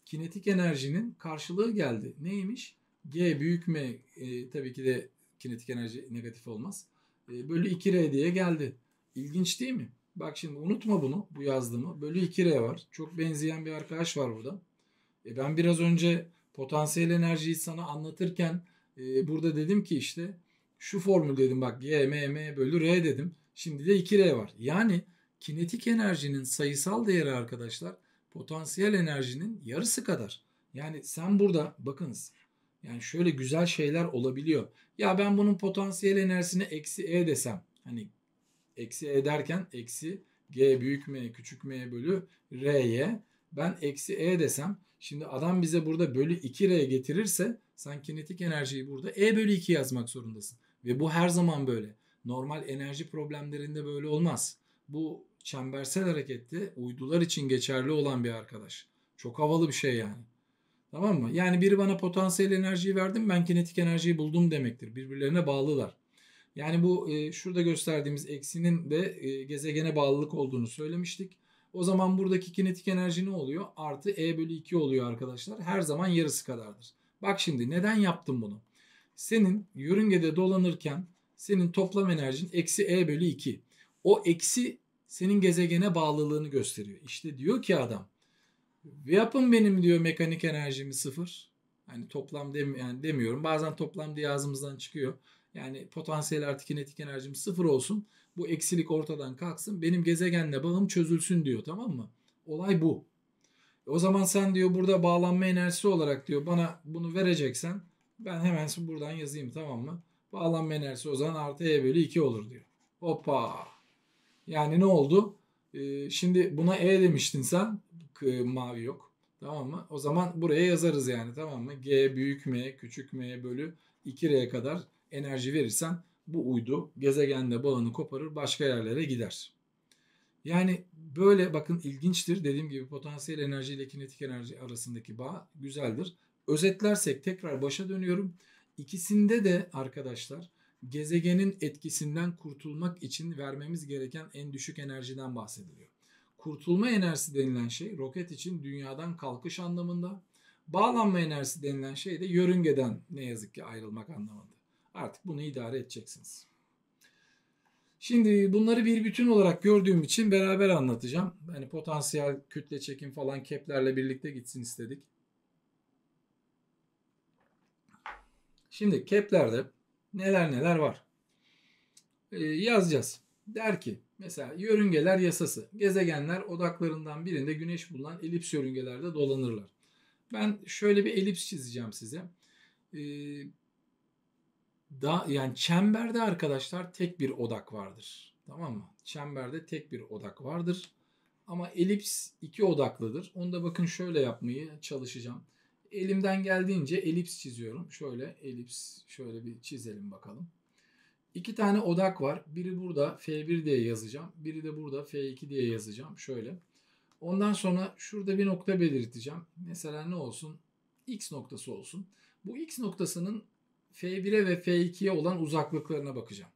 Kinetik enerjinin karşılığı geldi. Neymiş? G büyük M, e, tabii ki de kinetik enerji negatif olmaz. E, bölü iki R diye geldi. İlginç değil mi? Bak şimdi unutma bunu, bu yazdığımı. Bölü iki R var. Çok benzeyen bir arkadaş var burada. E, ben biraz önce potansiyel enerjiyi sana anlatırken e, burada dedim ki işte şu formül dedim, bak G, M, M bölü R dedim. Şimdi de iki R var. Yani kinetik enerjinin sayısal değeri arkadaşlar potansiyel enerjinin yarısı kadar. Yani sen burada bakınız, yani şöyle güzel şeyler olabiliyor. Ya ben bunun potansiyel enerjisine eksi E desem, hani eksi E derken eksi G büyük M küçük M bölü R'ye ben eksi E desem, şimdi adam bize burada bölü iki R getirirse sen kinetik enerjiyi burada E bölü iki yazmak zorundasın. Ve bu her zaman böyle. Normal enerji problemlerinde böyle olmaz. Bu çembersel harekette uydular için geçerli olan bir arkadaş. Çok havalı bir şey yani. Tamam mı? Yani biri bana potansiyel enerjiyi verdim, ben kinetik enerjiyi buldum demektir. Birbirlerine bağlılar. Yani bu e, şurada gösterdiğimiz eksinin de e, gezegene bağlılık olduğunu söylemiştik. O zaman buradaki kinetik enerji ne oluyor? Artı E bölü iki oluyor arkadaşlar. Her zaman yarısı kadardır. Bak şimdi neden yaptım bunu? Senin yörüngede dolanırken senin toplam enerjin eksi E bölü iki. O eksi senin gezegene bağlılığını gösteriyor. İşte diyor ki adam, yapın benim diyor mekanik enerjimi sıfır. Yani toplam dem yani demiyorum. Bazen toplam diye ağzımızdan çıkıyor. Yani potansiyel artı kinetik enerjim sıfır olsun. Bu eksilik ortadan kalksın. Benim gezegenle bağım çözülsün diyor, tamam mı? Olay bu. O zaman sen diyor burada bağlanma enerjisi olarak diyor bana bunu vereceksen ben hemen buradan yazayım, tamam mı? Bağlanma enerjisi o zaman artı E bölü iki olur diyor. Hoppa. Yani ne oldu? Ee, şimdi buna E demiştin sen. Mavi yok. Tamam mı? O zaman buraya yazarız yani, tamam mı? G büyük M küçük M bölü iki R kadar enerji verirsen bu uydu gezegenle bağını koparır, başka yerlere gider. Yani böyle bakın ilginçtir. Dediğim gibi potansiyel enerji ile kinetik enerji arasındaki bağ güzeldir. Özetlersek tekrar başa dönüyorum. İkisinde de arkadaşlar gezegenin etkisinden kurtulmak için vermemiz gereken en düşük enerjiden bahsediliyor. Kurtulma enerjisi denilen şey roket için dünyadan kalkış anlamında. Bağlanma enerjisi denilen şey de yörüngeden ne yazık ki ayrılmak anlamında. Artık bunu idare edeceksiniz. Şimdi bunları bir bütün olarak gördüğüm için beraber anlatacağım. Hani potansiyel kütle çekim falan Kepler'le birlikte gitsin istedik. Şimdi Kepler'de neler neler var. Ee, yazacağız. Der ki mesela yörüngeler yasası. Gezegenler odaklarından birinde güneş bulunan elips yörüngelerde dolanırlar. Ben şöyle bir elips çizeceğim size. Ee, da, yani çemberde arkadaşlar tek bir odak vardır. Tamam mı? Çemberde tek bir odak vardır. Ama elips iki odaklıdır. Onu da bakın şöyle yapmayı çalışacağım. Elimden geldiğince elips çiziyorum. Şöyle elips şöyle bir çizelim bakalım. İki tane odak var. Biri burada F bir diye yazacağım. Biri de burada F iki diye yazacağım. Şöyle. Ondan sonra şurada bir nokta belirteceğim. Mesela ne olsun? X noktası olsun. Bu X noktasının F bire ve F ikiye olan uzaklıklarına bakacağım.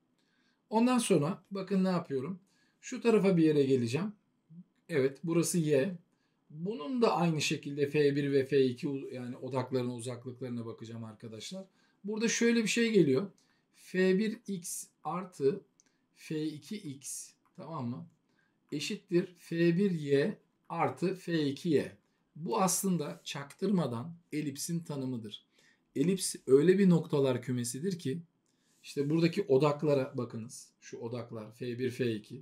Ondan sonra bakın ne yapıyorum? Şu tarafa bir yere geleceğim. Evet, burası Y. Bunun da aynı şekilde F bir ve F iki yani odaklarına, uzaklıklarına bakacağım arkadaşlar. Burada şöyle bir şey geliyor. F bir x artı F iki x, tamam mı? Eşittir F bir y artı F iki y. Bu aslında çaktırmadan elipsin tanımıdır. Elips öyle bir noktalar kümesidir ki işte buradaki odaklara bakınız. Şu odaklar F bir, F iki.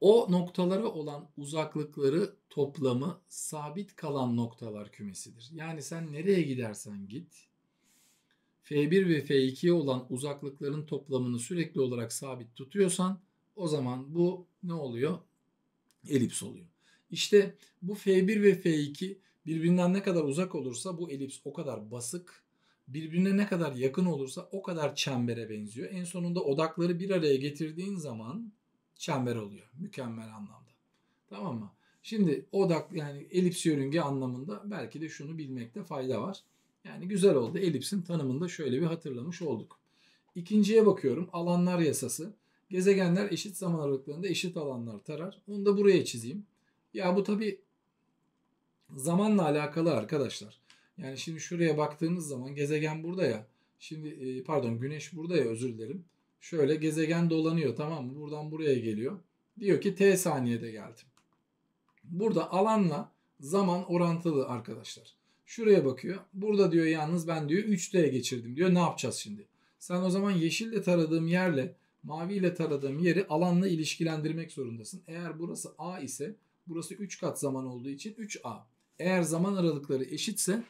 O noktalara olan uzaklıkları toplamı sabit kalan noktalar kümesidir. Yani sen nereye gidersen git, F bir ve F ikiye olan uzaklıkların toplamını sürekli olarak sabit tutuyorsan o zaman bu ne oluyor? Elips oluyor. İşte bu F bir ve F iki birbirinden ne kadar uzak olursa bu elips o kadar basık, birbirine ne kadar yakın olursa o kadar çembere benziyor. En sonunda odakları bir araya getirdiğin zaman çember oluyor mükemmel anlamda. Tamam mı? Şimdi odak yani elips yörünge anlamında belki de şunu bilmekte fayda var. Yani güzel oldu. Elipsin tanımını da şöyle bir hatırlamış olduk. İkinciye bakıyorum. Alanlar yasası. Gezegenler eşit zaman aralıklarında eşit alanlar tarar. Onu da buraya çizeyim. Ya bu tabii zamanla alakalı arkadaşlar. Yani şimdi şuraya baktığınız zaman gezegen burada ya. Şimdi pardon güneş burada ya, özür dilerim. Şöyle gezegen dolanıyor, tamam mı? Buradan buraya geliyor. Diyor ki T saniyede geldim. Burada alanla zaman orantılı arkadaşlar. Şuraya bakıyor. Burada diyor yalnız ben diyor üç D'ye geçirdim diyor. Ne yapacağız şimdi? Sen o zaman yeşille taradığım yerle maviyle taradığım yeri alanla ilişkilendirmek zorundasın. Eğer burası A ise burası üç kat zaman olduğu için üç A. Eğer zaman aralıkları eşitse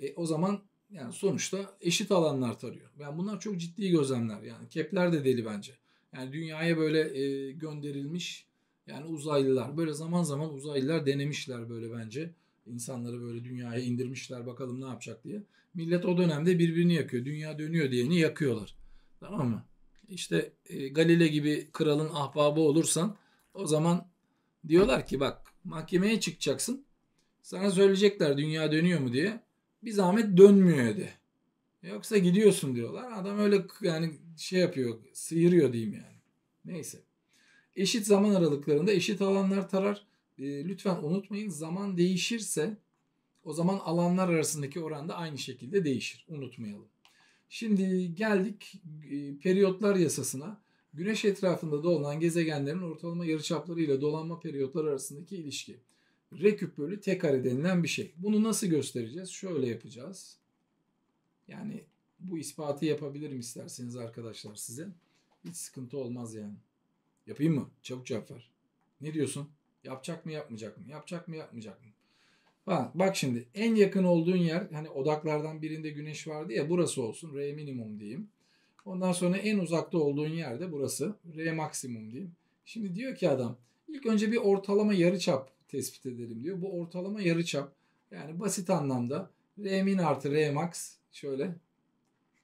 e, o zaman yani sonuçta eşit alanlar tarıyor. Yani bunlar çok ciddi gözlemler. Yani Kepler de deli bence. Yani dünyaya böyle e, gönderilmiş yani uzaylılar. Böyle zaman zaman uzaylılar denemişler böyle bence. İnsanları böyle dünyaya indirmişler bakalım ne yapacak diye. Millet o dönemde birbirini yakıyor. Dünya dönüyor diyeni yakıyorlar. Tamam mı? İşte e, Galileo gibi kralın ahbabı olursan o zaman diyorlar ki bak mahkemeye çıkacaksın. Sana söyleyecekler dünya dönüyor mu diye. bir zahmet dönmüyor de. Yoksa gidiyorsun diyorlar. Adam öyle yani şey yapıyor, sıyırıyor diyeyim yani. Neyse. Eşit zaman aralıklarında eşit alanlar tarar. E, lütfen unutmayın, zaman değişirse o zaman alanlar arasındaki oran da aynı şekilde değişir. Unutmayalım. Şimdi geldik e, periyotlar yasasına. Güneş etrafında dolanan gezegenlerin ortalama yarıçapları ile dolanma periyotları arasındaki ilişki. R küp bölü T kare denilen bir şey. Bunu nasıl göstereceğiz? Şöyle yapacağız. Yani bu ispatı yapabilirim isterseniz arkadaşlar size. Hiç sıkıntı olmaz yani. Yapayım mı? Çabuk cevap ver. Ne diyorsun? Yapacak mı yapmayacak mı? Yapacak mı yapmayacak mı? Ha, bak şimdi en yakın olduğun yer, hani odaklardan birinde güneş vardı ya, burası olsun. R minimum diyeyim. Ondan sonra en uzakta olduğun yerde burası. R maksimum diyeyim. Şimdi diyor ki adam, ilk önce bir ortalama yarıçap tespit edelim diyor. Bu ortalama yarıçap yani basit anlamda R min artı R max şöyle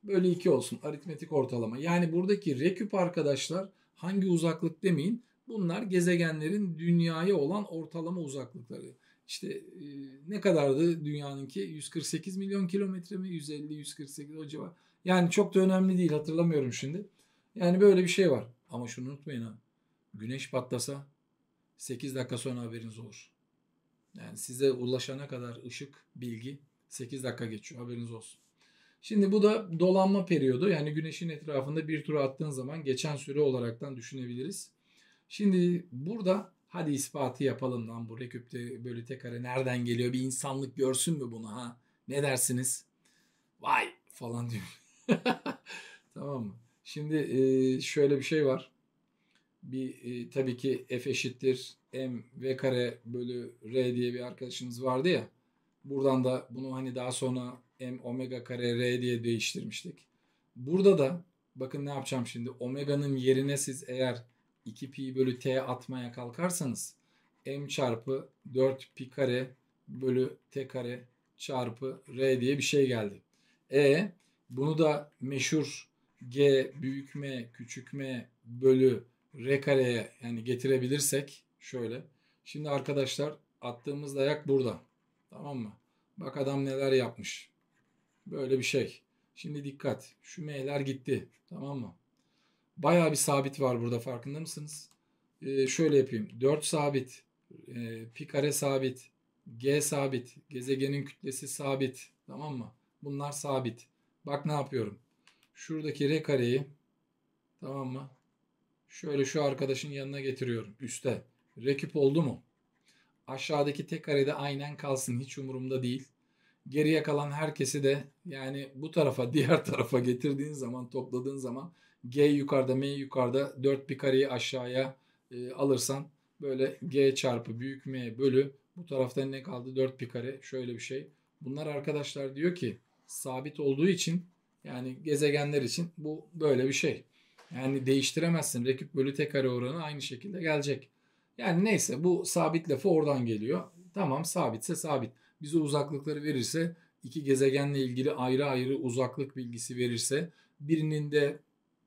böyle iki olsun, aritmetik ortalama. Yani buradaki R küp arkadaşlar hangi uzaklık demeyin. Bunlar gezegenlerin dünyaya olan ortalama uzaklıkları. İşte e, ne kadardı dünyanınki? yüz kırk sekiz milyon kilometre mi? yüz elli yüz kırk sekiz o civar. Yani çok da önemli değil, hatırlamıyorum şimdi. Yani böyle bir şey var. Ama şunu unutmayın ha. Güneş patlasa sekiz dakika sonra haberiniz olur. Yani size ulaşana kadar ışık, bilgi sekiz dakika geçiyor. Haberiniz olsun. Şimdi bu da dolanma periyodu. Yani güneşin etrafında bir tur attığın zaman geçen süre olaraktan düşünebiliriz. Şimdi burada hadi ispatı yapalım lan, bu R küp bölü T kare nereden geliyor? Bir insanlık görsün mü bunu ha? Ne dersiniz? Vay falan diyor. Tamam mı? Şimdi e, şöyle bir şey var. Bir e, tabii ki F eşittir M V kare bölü R diye bir arkadaşımız vardı ya. Buradan da bunu hani daha sonra M omega kare R diye değiştirmiştik. Burada da bakın ne yapacağım şimdi. Omega'nın yerine siz eğer iki pi bölü T atmaya kalkarsanız M çarpı dört pi kare bölü T kare çarpı R diye bir şey geldi. E bunu da meşhur G büyük M küçük M bölü R kareye yani getirebilirsek şöyle. Şimdi arkadaşlar attığımız dayak burada. Tamam mı? Bak adam neler yapmış. Böyle bir şey. Şimdi dikkat. Şu M'ler gitti. Tamam mı? Bayağı bir sabit var burada, farkında mısınız? Ee, şöyle yapayım. dört sabit. E, pi kare sabit. G sabit. Gezegenin kütlesi sabit. Tamam mı? Bunlar sabit. Bak ne yapıyorum. Şuradaki R kareyi, tamam mı? Şöyle şu arkadaşın yanına getiriyorum. Üste. R küp oldu mu? Aşağıdaki tek karede aynen kalsın. Hiç umurumda değil. Geriye kalan herkesi de yani bu tarafa, diğer tarafa getirdiğin zaman, topladığın zaman G yukarıda, M yukarıda, dört pi kareyi aşağıya e, alırsan böyle G çarpı büyük M bölü bu tarafta ne kaldı? dört pi kare. Şöyle bir şey. Bunlar arkadaşlar diyor ki sabit olduğu için yani gezegenler için bu böyle bir şey. Yani değiştiremezsin. R küp bölü T kare oranı aynı şekilde gelecek. Yani neyse bu sabit lafı oradan geliyor. Tamam, sabitse sabit. Bize uzaklıkları verirse, iki gezegenle ilgili ayrı ayrı uzaklık bilgisi verirse, birinin de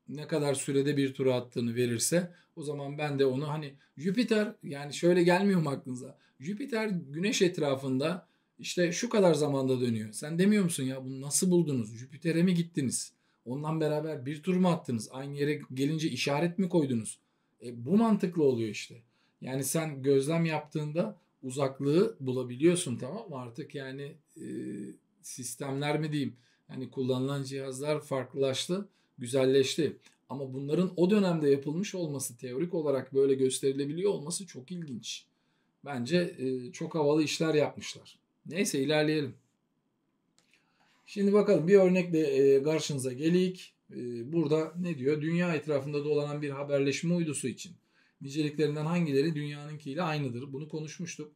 ne kadar sürede bir tura attığını verirse o zaman ben de onu hani Jüpiter yani şöyle gelmiyor mu aklınıza? Jüpiter güneş etrafında işte şu kadar zamanda dönüyor. Sen demiyor musun ya bunu nasıl buldunuz? Jüpiter'e mi gittiniz? Ondan beraber bir tur mu attınız? Aynı yere gelince işaret mi koydunuz? E, bu mantıklı oluyor işte. Yani sen gözlem yaptığında uzaklığı bulabiliyorsun, tamam mı? Artık yani e, sistemler mi diyeyim? Yani kullanılan cihazlar farklılaştı, güzelleşti. Ama bunların o dönemde yapılmış olması, teorik olarak böyle gösterilebiliyor olması çok ilginç. Bence e, çok havalı işler yapmışlar. Neyse ilerleyelim. Şimdi bakalım bir örnekle e, karşınıza gelik. E, burada ne diyor? Dünya etrafında dolanan bir haberleşme uydusu için. Niceliklerinden hangileri dünyanınkiyle aynıdır? Bunu konuşmuştuk.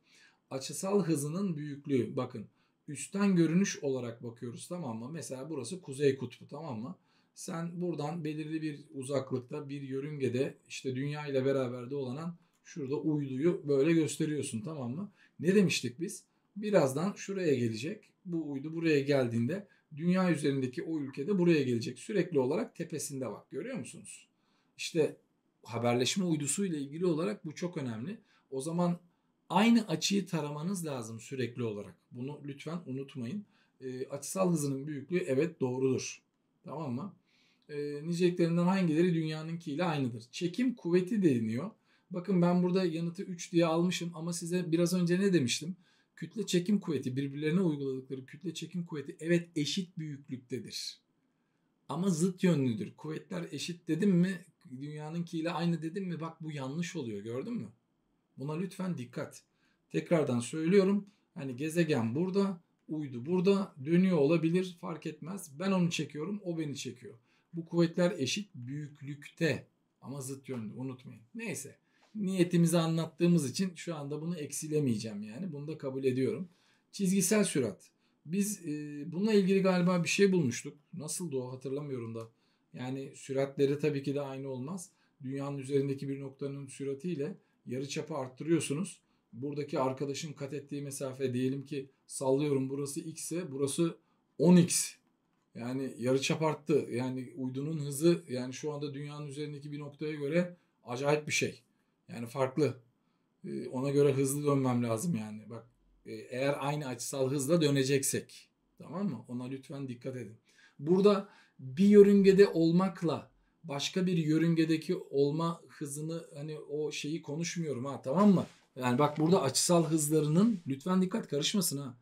Açısal hızının büyüklüğü. Bakın üstten görünüş olarak bakıyoruz, tamam mı? Mesela burası Kuzey Kutbu, tamam mı? Sen buradan belirli bir uzaklıkta bir yörüngede işte dünya ile beraber dolanan şurada uyduyu böyle gösteriyorsun, tamam mı? Ne demiştik biz? Birazdan şuraya gelecek. Bu uydu buraya geldiğinde dünya üzerindeki o ülkede buraya gelecek. Sürekli olarak tepesinde bak. Görüyor musunuz? İşte haberleşme uydusu ile ilgili olarak bu çok önemli. O zaman aynı açıyı taramanız lazım sürekli olarak. Bunu lütfen unutmayın. E, açısal hızının büyüklüğü evet doğrudur. Tamam mı? E, niceliklerinden hangileri dünyanınkiyle aynıdır? Çekim kuvveti deniyor. Bakın ben burada yanıtı üç diye almışım ama size biraz önce ne demiştim? Kütle çekim kuvveti, birbirlerine uyguladıkları kütle çekim kuvveti evet eşit büyüklüktedir. Ama zıt yönlüdür. Kuvvetler eşit dedim mi? Dünyanınkiyle aynı dedim mi? Bak bu yanlış oluyor, gördün mü? Buna lütfen dikkat. Tekrardan söylüyorum. Hani gezegen burada, uydu burada, dönüyor olabilir, fark etmez. Ben onu çekiyorum, o beni çekiyor. Bu kuvvetler eşit büyüklükte ama zıt yönlü, unutmayın. Neyse. Niyetimizi anlattığımız için şu anda bunu eksilemeyeceğim yani. Bunu da kabul ediyorum. Çizgisel sürat. Biz e, bununla ilgili galiba bir şey bulmuştuk. Nasıldı o, hatırlamıyorum da. Yani süratleri tabii ki de aynı olmaz. Dünyanın üzerindeki bir noktanın süratiyle yarıçapı arttırıyorsunuz. Buradaki arkadaşın kat ettiği mesafe, diyelim ki sallıyorum, burası x ise burası on x. Yani yarıçap arttı. Yani uydunun hızı, yani şu anda dünyanın üzerindeki bir noktaya göre acayip bir şey. Yani farklı. Ee, ona göre hızlı dönmem lazım yani. Bak e, eğer aynı açısal hızla döneceksek. Tamam mı? Ona lütfen dikkat edin. Burada bir yörüngede olmakla başka bir yörüngedeki olma hızını, hani o şeyi konuşmuyorum ha, tamam mı? Yani bak burada açısal hızlarının, lütfen dikkat karışmasın ha.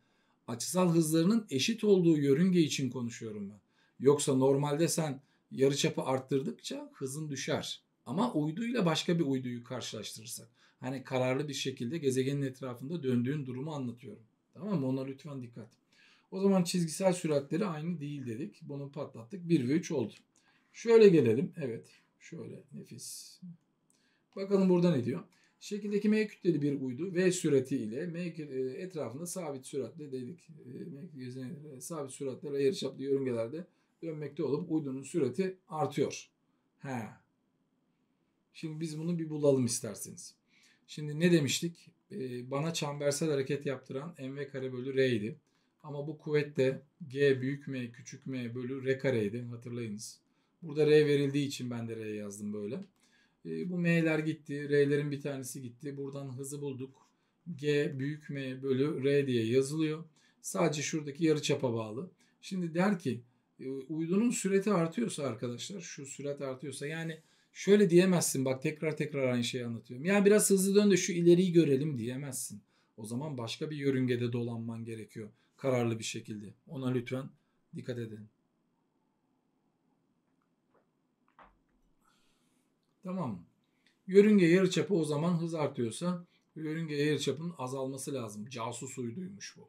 Açısal hızlarının eşit olduğu yörünge için konuşuyorum ben. Yoksa normalde sen yarıçapı arttırdıkça hızın düşer. Ama uyduyla başka bir uyduyu karşılaştırırsak, hani kararlı bir şekilde gezegenin etrafında döndüğün durumu anlatıyorum. Tamam mı? Ona lütfen dikkat. O zaman çizgisel süratleri aynı değil dedik. Bunu patlattık. bir ve üç oldu. Şöyle gelelim. Evet. Şöyle. Nefis. Bakalım burada ne diyor? Şekildeki M kütleli bir uydu V sürati ile M etrafında sabit süratle dedik. Sabit süratle yarıçaplı yörüngelerde dönmekte olup uydunun sürati artıyor. He. Şimdi biz bunu bir bulalım isterseniz. Şimdi ne demiştik? Ee, bana çembersel hareket yaptıran mv kare bölü r idi. Ama bu kuvvet de g büyük m küçük m bölü r kareydi. Hatırlayınız. Burada r verildiği için ben de r yazdım böyle. Ee, bu m'ler gitti. R'lerin bir tanesi gitti. Buradan hızı bulduk. G büyük m bölü r diye yazılıyor. Sadece şuradaki yarıçapa bağlı. Şimdi der ki uydunun sürati artıyorsa arkadaşlar, şu sürat artıyorsa, yani şöyle diyemezsin, bak tekrar tekrar aynı şeyi anlatıyorum. Yani biraz hızlı dön de şu ileriyi görelim diyemezsin. O zaman başka bir yörüngede dolanman gerekiyor. Kararlı bir şekilde. Ona lütfen dikkat edin. Tamam mı? Yörünge yarıçapı o zaman hız artıyorsa yörünge yarıçapının azalması lazım. Casus uyduymuş bu.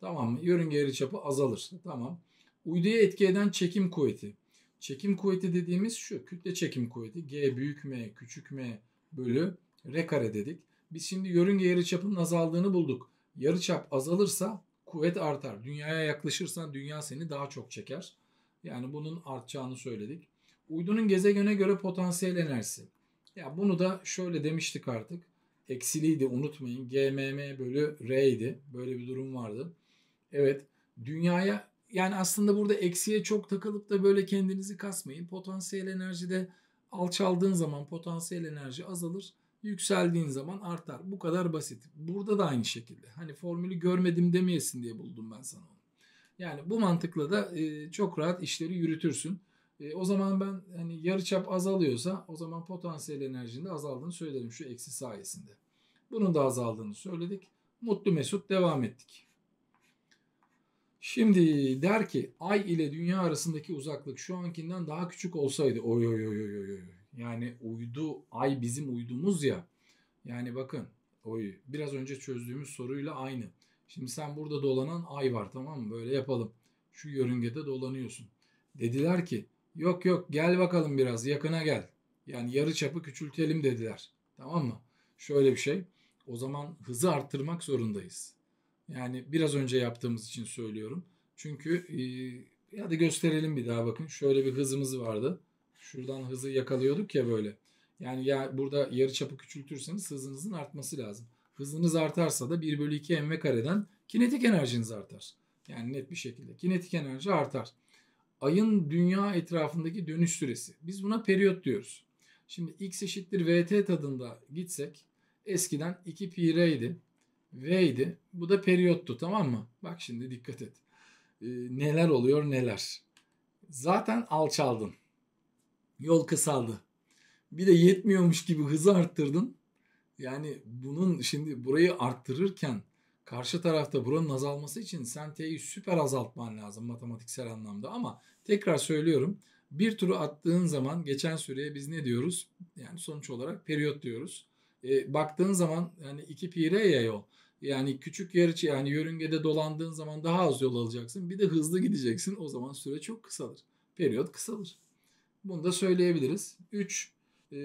Tamam mı? Yörünge yarıçapı azalır. Tamam. Uyduya etki eden çekim kuvveti. Çekim kuvveti dediğimiz şu, kütle çekim kuvveti G büyük M küçük M bölü R kare dedik. Biz şimdi yörünge yarıçapının azaldığını bulduk. Yarıçap azalırsa kuvvet artar. Dünyaya yaklaşırsan dünya seni daha çok çeker. Yani bunun artacağını söyledik. Uydunun gezegene göre potansiyel enerjisi. Ya bunu da şöyle demiştik artık. Eksiliydi, unutmayın. G M M bölü R idi. Böyle bir durum vardı. Evet, dünyaya. Yani aslında burada eksiye çok takılıp da böyle kendinizi kasmayın. Potansiyel enerji de alçaldığın zaman potansiyel enerji azalır. Yükseldiğin zaman artar. Bu kadar basit. Burada da aynı şekilde. Hani formülü görmedim demeyesin diye buldum ben sana onu. Yani bu mantıkla da e, çok rahat işleri yürütürsün. E, o zaman ben hani yarıçap azalıyorsa o zaman potansiyel enerjinin de azaldığını söyledim şu eksi sayesinde. Bunun da azaldığını söyledik. Mutlu mesut devam ettik. Şimdi der ki ay ile dünya arasındaki uzaklık şu ankinden daha küçük olsaydı. Oy oy oy oy oy. Yani uydu, ay bizim uydumuz ya. Yani bakın oy, biraz önce çözdüğümüz soruyla aynı. Şimdi sen burada dolanan ay var, tamam mı? Böyle yapalım. Şu yörüngede dolanıyorsun. Dediler ki yok yok gel bakalım biraz yakına gel. Yani yarıçapı küçültelim dediler. Tamam mı? Şöyle bir şey. O zaman hızı arttırmak zorundayız. Yani biraz önce yaptığımız için söylüyorum. Çünkü e, ya da gösterelim bir daha, bakın. Şöyle bir hızımız vardı. Şuradan hızı yakalıyorduk ya böyle. Yani ya burada yarıçapı küçültürseniz hızınızın artması lazım. Hızınız artarsa da bir bölü iki mv kareden kinetik enerjiniz artar. Yani net bir şekilde kinetik enerji artar. Ayın dünya etrafındaki dönüş süresi. Biz buna periyot diyoruz. Şimdi x eşittir vt tadında gitsek eskiden iki pi r'ydi. V'ydi. Bu da periyottu, tamam mı? Bak şimdi dikkat et. e, neler oluyor neler. Zaten alçaldın. Yol kısaldı. Bir de yetmiyormuş gibi hızı arttırdın. Yani bunun şimdi burayı arttırırken karşı tarafta buranın azalması için sen T'yi süper azaltman lazım matematiksel anlamda. Ama tekrar söylüyorum, bir turu attığın zaman geçen süreye biz ne diyoruz? Yani sonuç olarak periyot diyoruz. E, baktığın zaman yani iki pire ya yol. Yani küçük yarıçı, yani yörüngede dolandığın zaman daha az yol alacaksın. Bir de hızlı gideceksin. O zaman süre çok kısalır. Periyot kısalır. Bunu da söyleyebiliriz. üç. E,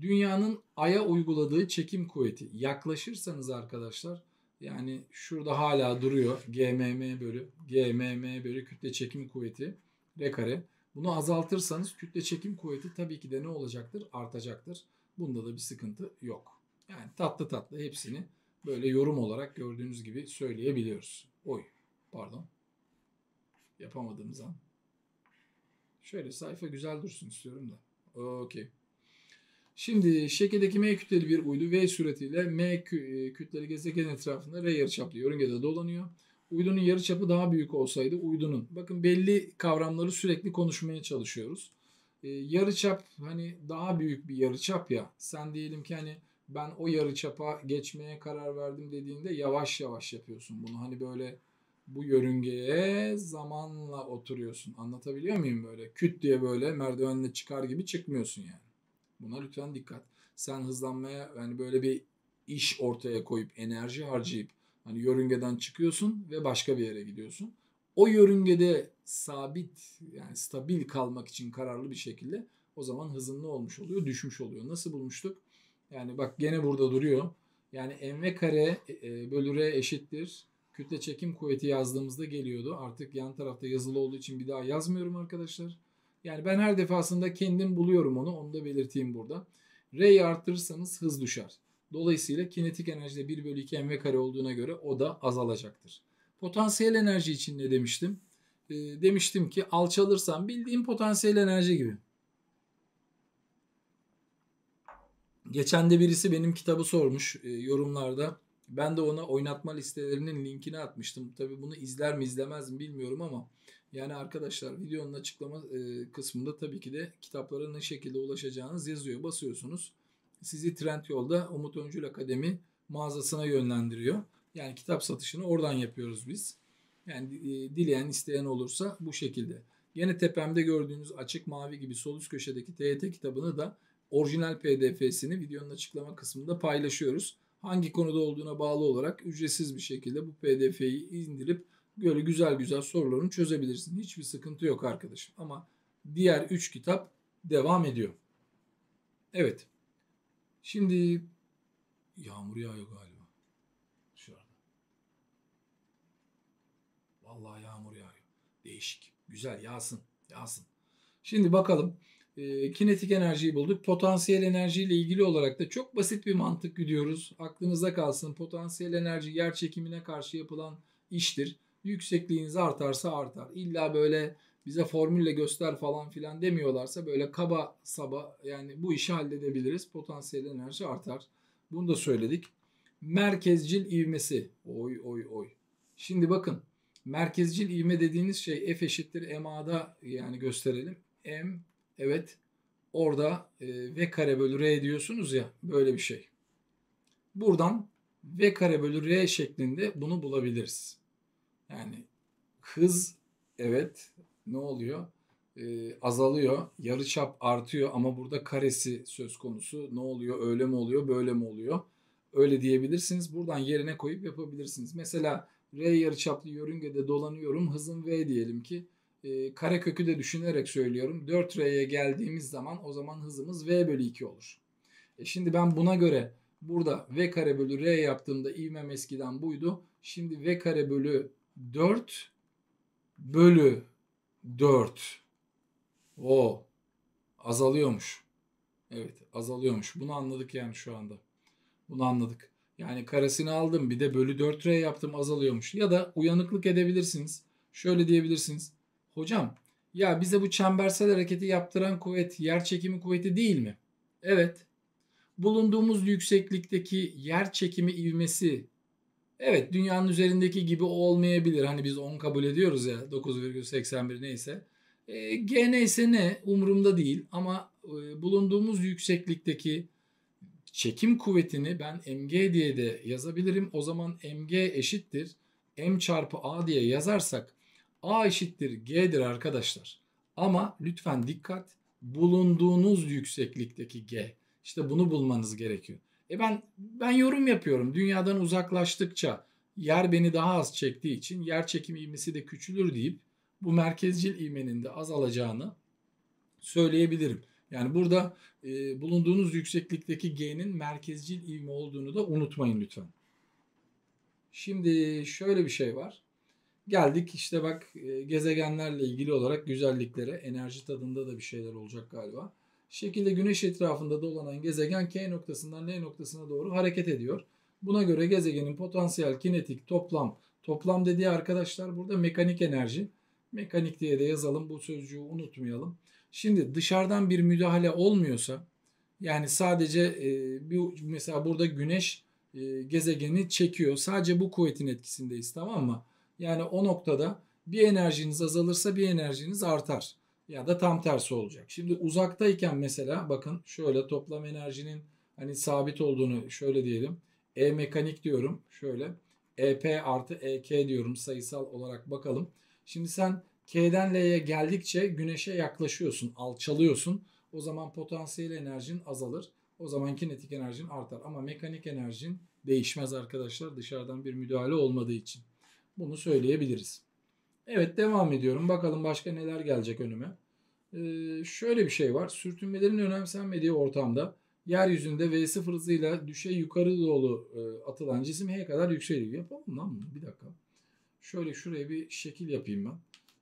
dünyanın Ay'a uyguladığı çekim kuvveti. Yaklaşırsanız arkadaşlar, yani şurada hala duruyor. G M M bölü G M M bölü kütle çekim kuvveti R kare. Bunu azaltırsanız kütle çekim kuvveti tabii ki de ne olacaktır? Artacaktır. Bunda da bir sıkıntı yok. Yani tatlı tatlı hepsini böyle yorum olarak gördüğünüz gibi söyleyebiliyoruz. Oy, pardon. Yapamadığımız an. Şöyle sayfa güzel dursun istiyorum da. Okey. Şimdi şekildeki M kütleli bir uydu V süratiyle M kütleli gezegen etrafında R yarıçaplı yörüngede dolanıyor. Uydunun yarıçapı daha büyük olsaydı uydunun. Bakın belli kavramları sürekli konuşmaya çalışıyoruz. Ee, yarıçap hani daha büyük bir yarıçap ya. Sen diyelim ki hani ben o yarıçapa geçmeye karar verdim dediğinde yavaş yavaş yapıyorsun bunu. Hani böyle bu yörüngeye zamanla oturuyorsun. Anlatabiliyor muyum böyle? Küt diye böyle merdivenle çıkar gibi çıkmıyorsun yani. Buna lütfen dikkat. Sen hızlanmaya yani böyle bir iş ortaya koyup enerji harcayıp hani yörüngeden çıkıyorsun ve başka bir yere gidiyorsun. O yörüngede sabit yani stabil kalmak için kararlı bir şekilde o zaman hızın ne olmuş oluyor? Düşmüş oluyor. Nasıl bulmuştuk? Yani bak gene burada duruyor. Yani mv kare bölü r eşittir. Kütle çekim kuvveti yazdığımızda geliyordu. Artık yan tarafta yazılı olduğu için bir daha yazmıyorum arkadaşlar. Yani ben her defasında kendim buluyorum onu. Onu da belirteyim burada. R'yi arttırırsanız hız düşer. Dolayısıyla kinetik enerjide bir bölü iki mv kare olduğuna göre o da azalacaktır. Potansiyel enerji için ne demiştim? E, demiştim ki alçalırsam bildiğim potansiyel enerji gibi. Geçen de birisi benim kitabı sormuş e, yorumlarda. Ben de ona oynatma listelerinin linkini atmıştım. Tabii bunu izler mi izlemez mi bilmiyorum ama yani arkadaşlar videonun açıklama e, kısmında tabii ki de kitaplara ne şekilde ulaşacağınız yazıyor. Basıyorsunuz. Sizi Trendyol'da Umut Öncül Akademi mağazasına yönlendiriyor. Yani kitap satışını oradan yapıyoruz biz. Yani e, dileyen, isteyen olursa bu şekilde. Yine tepemde gördüğünüz açık mavi gibi sol üst köşedeki T Y T kitabını da orijinal P D F'sini videonun açıklama kısmında paylaşıyoruz. Hangi konuda olduğuna bağlı olarak ücretsiz bir şekilde bu P D F'yi indirip böyle güzel güzel sorularını çözebilirsin. Hiçbir sıkıntı yok arkadaşım. Ama diğer üç kitap devam ediyor. Evet. Şimdi yağmur yağıyor galiba dışarıda. Vallahi yağmur yağıyor. Değişik. Güzel yağsın. Yağsın. Şimdi bakalım. E, kinetik enerjiyi bulduk. Potansiyel enerjiyle ilgili olarak da çok basit bir mantık gidiyoruz. Aklınızda kalsın. Potansiyel enerji yer çekimine karşı yapılan iştir. Yüksekliğiniz artarsa artar. İlla böyle bize formülle göster falan filan demiyorlarsa böyle kaba saba yani bu işi halledebiliriz. Potansiyel enerji artar. Bunu da söyledik. Merkezcil ivmesi. Oy oy oy. Şimdi bakın. Merkezcil ivme dediğiniz şey F eşittir M A'da yani gösterelim. M evet orada e, V kare bölü R diyorsunuz ya böyle bir şey. Buradan V kare bölü R şeklinde bunu bulabiliriz. Yani hız evet ne oluyor? Ee, azalıyor. Yarıçap artıyor ama burada karesi söz konusu. Ne oluyor? Öyle mi oluyor? Böyle mi oluyor? Öyle diyebilirsiniz. Buradan yerine koyup yapabilirsiniz. Mesela R yarıçaplı yörüngede dolanıyorum. Hızım V diyelim ki. E, kare kökü de düşünerek söylüyorum. dört R'ye geldiğimiz zaman o zaman hızımız V bölü iki olur. E şimdi ben buna göre burada V kare bölü R yaptığımda ivmem eskiden buydu. Şimdi V kare bölü dört bölü dört. O azalıyormuş. Evet azalıyormuş. Bunu anladık yani şu anda. Bunu anladık. Yani karesini aldım bir de bölü dört R yaptım azalıyormuş. Ya da uyanıklık edebilirsiniz. Şöyle diyebilirsiniz. Hocam ya bize bu çembersel hareketi yaptıran kuvvet yer çekimi kuvveti değil mi? Evet. Bulunduğumuz yükseklikteki yer çekimi ivmesi Evet, dünyanın üzerindeki gibi olmayabilir. Hani biz on kabul ediyoruz ya, dokuz virgül seksen bir neyse. E, G neyse ne, umurumda değil ama e, bulunduğumuz yükseklikteki çekim kuvvetini ben mg diye de yazabilirim. O zaman mg eşittir m çarpı a diye yazarsak a eşittir g'dir arkadaşlar. Ama lütfen dikkat, bulunduğunuz yükseklikteki g. İşte bunu bulmanız gerekiyor. E ben ben yorum yapıyorum. Dünyadan uzaklaştıkça yer beni daha az çektiği için yer çekim ivmesi de küçülür deyip bu merkezcil ivmenin de azalacağını söyleyebilirim. Yani burada e, bulunduğunuz yükseklikteki G'nin merkezcil ivme olduğunu da unutmayın lütfen. Şimdi şöyle bir şey var. Geldik işte bak e, gezegenlerle ilgili olarak güzelliklere, enerji tadında da bir şeyler olacak galiba. Şekilde güneş etrafında dolanan gezegen K noktasından L noktasına doğru hareket ediyor. Buna göre gezegenin potansiyel kinetik toplam, toplam dediği arkadaşlar burada mekanik enerji. Mekanik diye de yazalım, bu sözcüğü unutmayalım. Şimdi dışarıdan bir müdahale olmuyorsa, yani sadece e, bir, mesela burada güneş e, gezegeni çekiyor. Sadece bu kuvvetin etkisindeyiz, tamam mı? Yani o noktada bir enerjiniz azalırsa bir enerjiniz artar. Ya da tam tersi olacak. Şimdi uzaktayken mesela bakın şöyle toplam enerjinin hani sabit olduğunu şöyle diyelim. E mekanik diyorum şöyle. E P artı E K diyorum sayısal olarak bakalım. Şimdi sen K'den L'ye geldikçe güneşe yaklaşıyorsun, alçalıyorsun. O zaman potansiyel enerjin azalır. O zaman kinetik enerjin artar. Ama mekanik enerjin değişmez arkadaşlar, dışarıdan bir müdahale olmadığı için. Bunu söyleyebiliriz. Evet, devam ediyorum. Bakalım başka neler gelecek önüme. Ee, şöyle bir şey var. Sürtünmelerin önemsenmediği ortamda yeryüzünde V sıfır hızıyla düşe yukarı doğru e, atılan cisim H kadar yükseliyor. Yapalım lan bunu. Bir dakika. Şöyle şuraya bir şekil yapayım ben.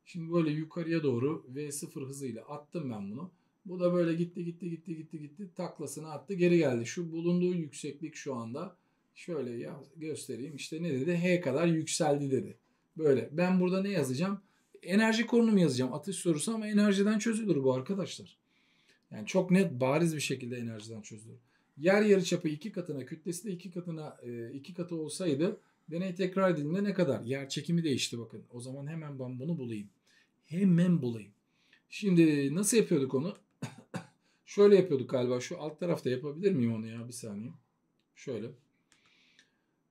Şimdi böyle yukarıya doğru V sıfır hızıyla attım ben bunu. Bu da böyle gitti gitti gitti gitti gitti taklasını attı, geri geldi. Şu bulunduğu yükseklik şu anda şöyle ya göstereyim. İşte ne dedi? H kadar yükseldi dedi. Böyle. Ben burada ne yazacağım? Enerji konumu yazacağım. Atış sorusu ama enerjiden çözülür bu arkadaşlar. Yani çok net, bariz bir şekilde enerjiden çözülür. Yer yarıçapı iki katına, kütlesi de iki katına, iki katı olsaydı deney tekrar edildiğinde ne kadar? Yer çekimi değişti bakın. O zaman hemen ben bunu bulayım. Hemen bulayım. Şimdi nasıl yapıyorduk onu? Şöyle yapıyorduk galiba. Şu alt tarafta yapabilir miyim onu ya? Bir saniye. Şöyle.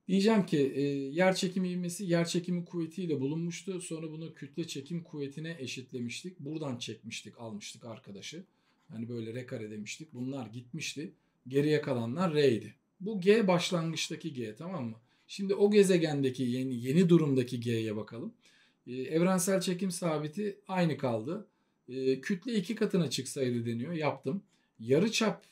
Diyeceğim ki e, yer çekimi ivmesi yer çekimi kuvvetiyle bulunmuştu. Sonra bunu kütle çekim kuvvetine eşitlemiştik. Buradan çekmiştik, almıştık arkadaşı. Hani böyle R kare demiştik. Bunlar gitmişti. Geriye kalanlar R'ydi. Bu G başlangıçtaki G, tamam mı? Şimdi o gezegendeki yeni yeni durumdaki G'ye bakalım. E, evrensel çekim sabiti aynı kaldı. E, kütle iki katına çıksaydı deniyor. Yaptım. Yarıçap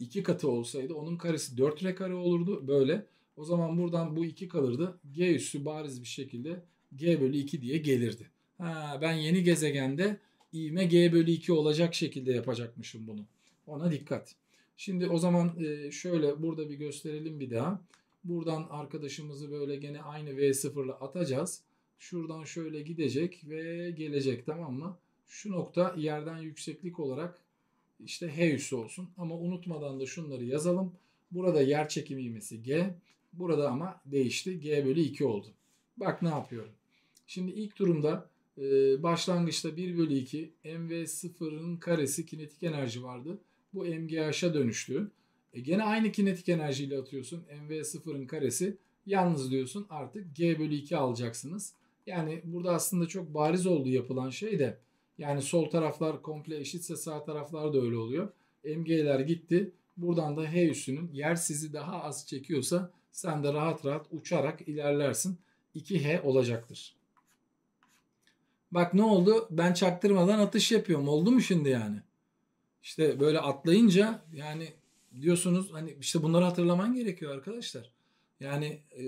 iki katı olsaydı onun karesi dört R kare olurdu. Böyle. O zaman buradan bu iki kalırdı. G üssü bariz bir şekilde G bölü iki diye gelirdi. Ha, ben yeni gezegende ivme G bölü iki olacak şekilde yapacakmışım bunu. Ona dikkat. Şimdi o zaman şöyle burada bir gösterelim bir daha. Buradan arkadaşımızı böyle gene aynı V sıfırla atacağız. Şuradan şöyle gidecek ve gelecek, tamam mı? Şu nokta yerden yükseklik olarak işte H üssü olsun. Ama unutmadan da şunları yazalım. Burada yer çekimi ivmesi G. Burada ama değişti. G bölü iki oldu. Bak ne yapıyorum. Şimdi ilk durumda e, başlangıçta bir bölü iki M V sıfırın karesi kinetik enerji vardı. Bu M G H'a dönüştü. E, gene aynı kinetik enerjiyle atıyorsun. M V sıfırın karesi yalnız diyorsun artık G bölü iki alacaksınız. Yani burada aslında çok bariz olduğu yapılan şey de yani sol taraflar komple eşitse sağ taraflar da öyle oluyor. M G'ler gitti. Buradan da H üssünün yer sizi daha az çekiyorsa sen de rahat rahat uçarak ilerlersin. iki H olacaktır. Bak ne oldu? Ben çaktırmadan atış yapıyorum. Oldu mu şimdi yani? İşte böyle atlayınca yani diyorsunuz hani işte bunları hatırlaman gerekiyor arkadaşlar. Yani e,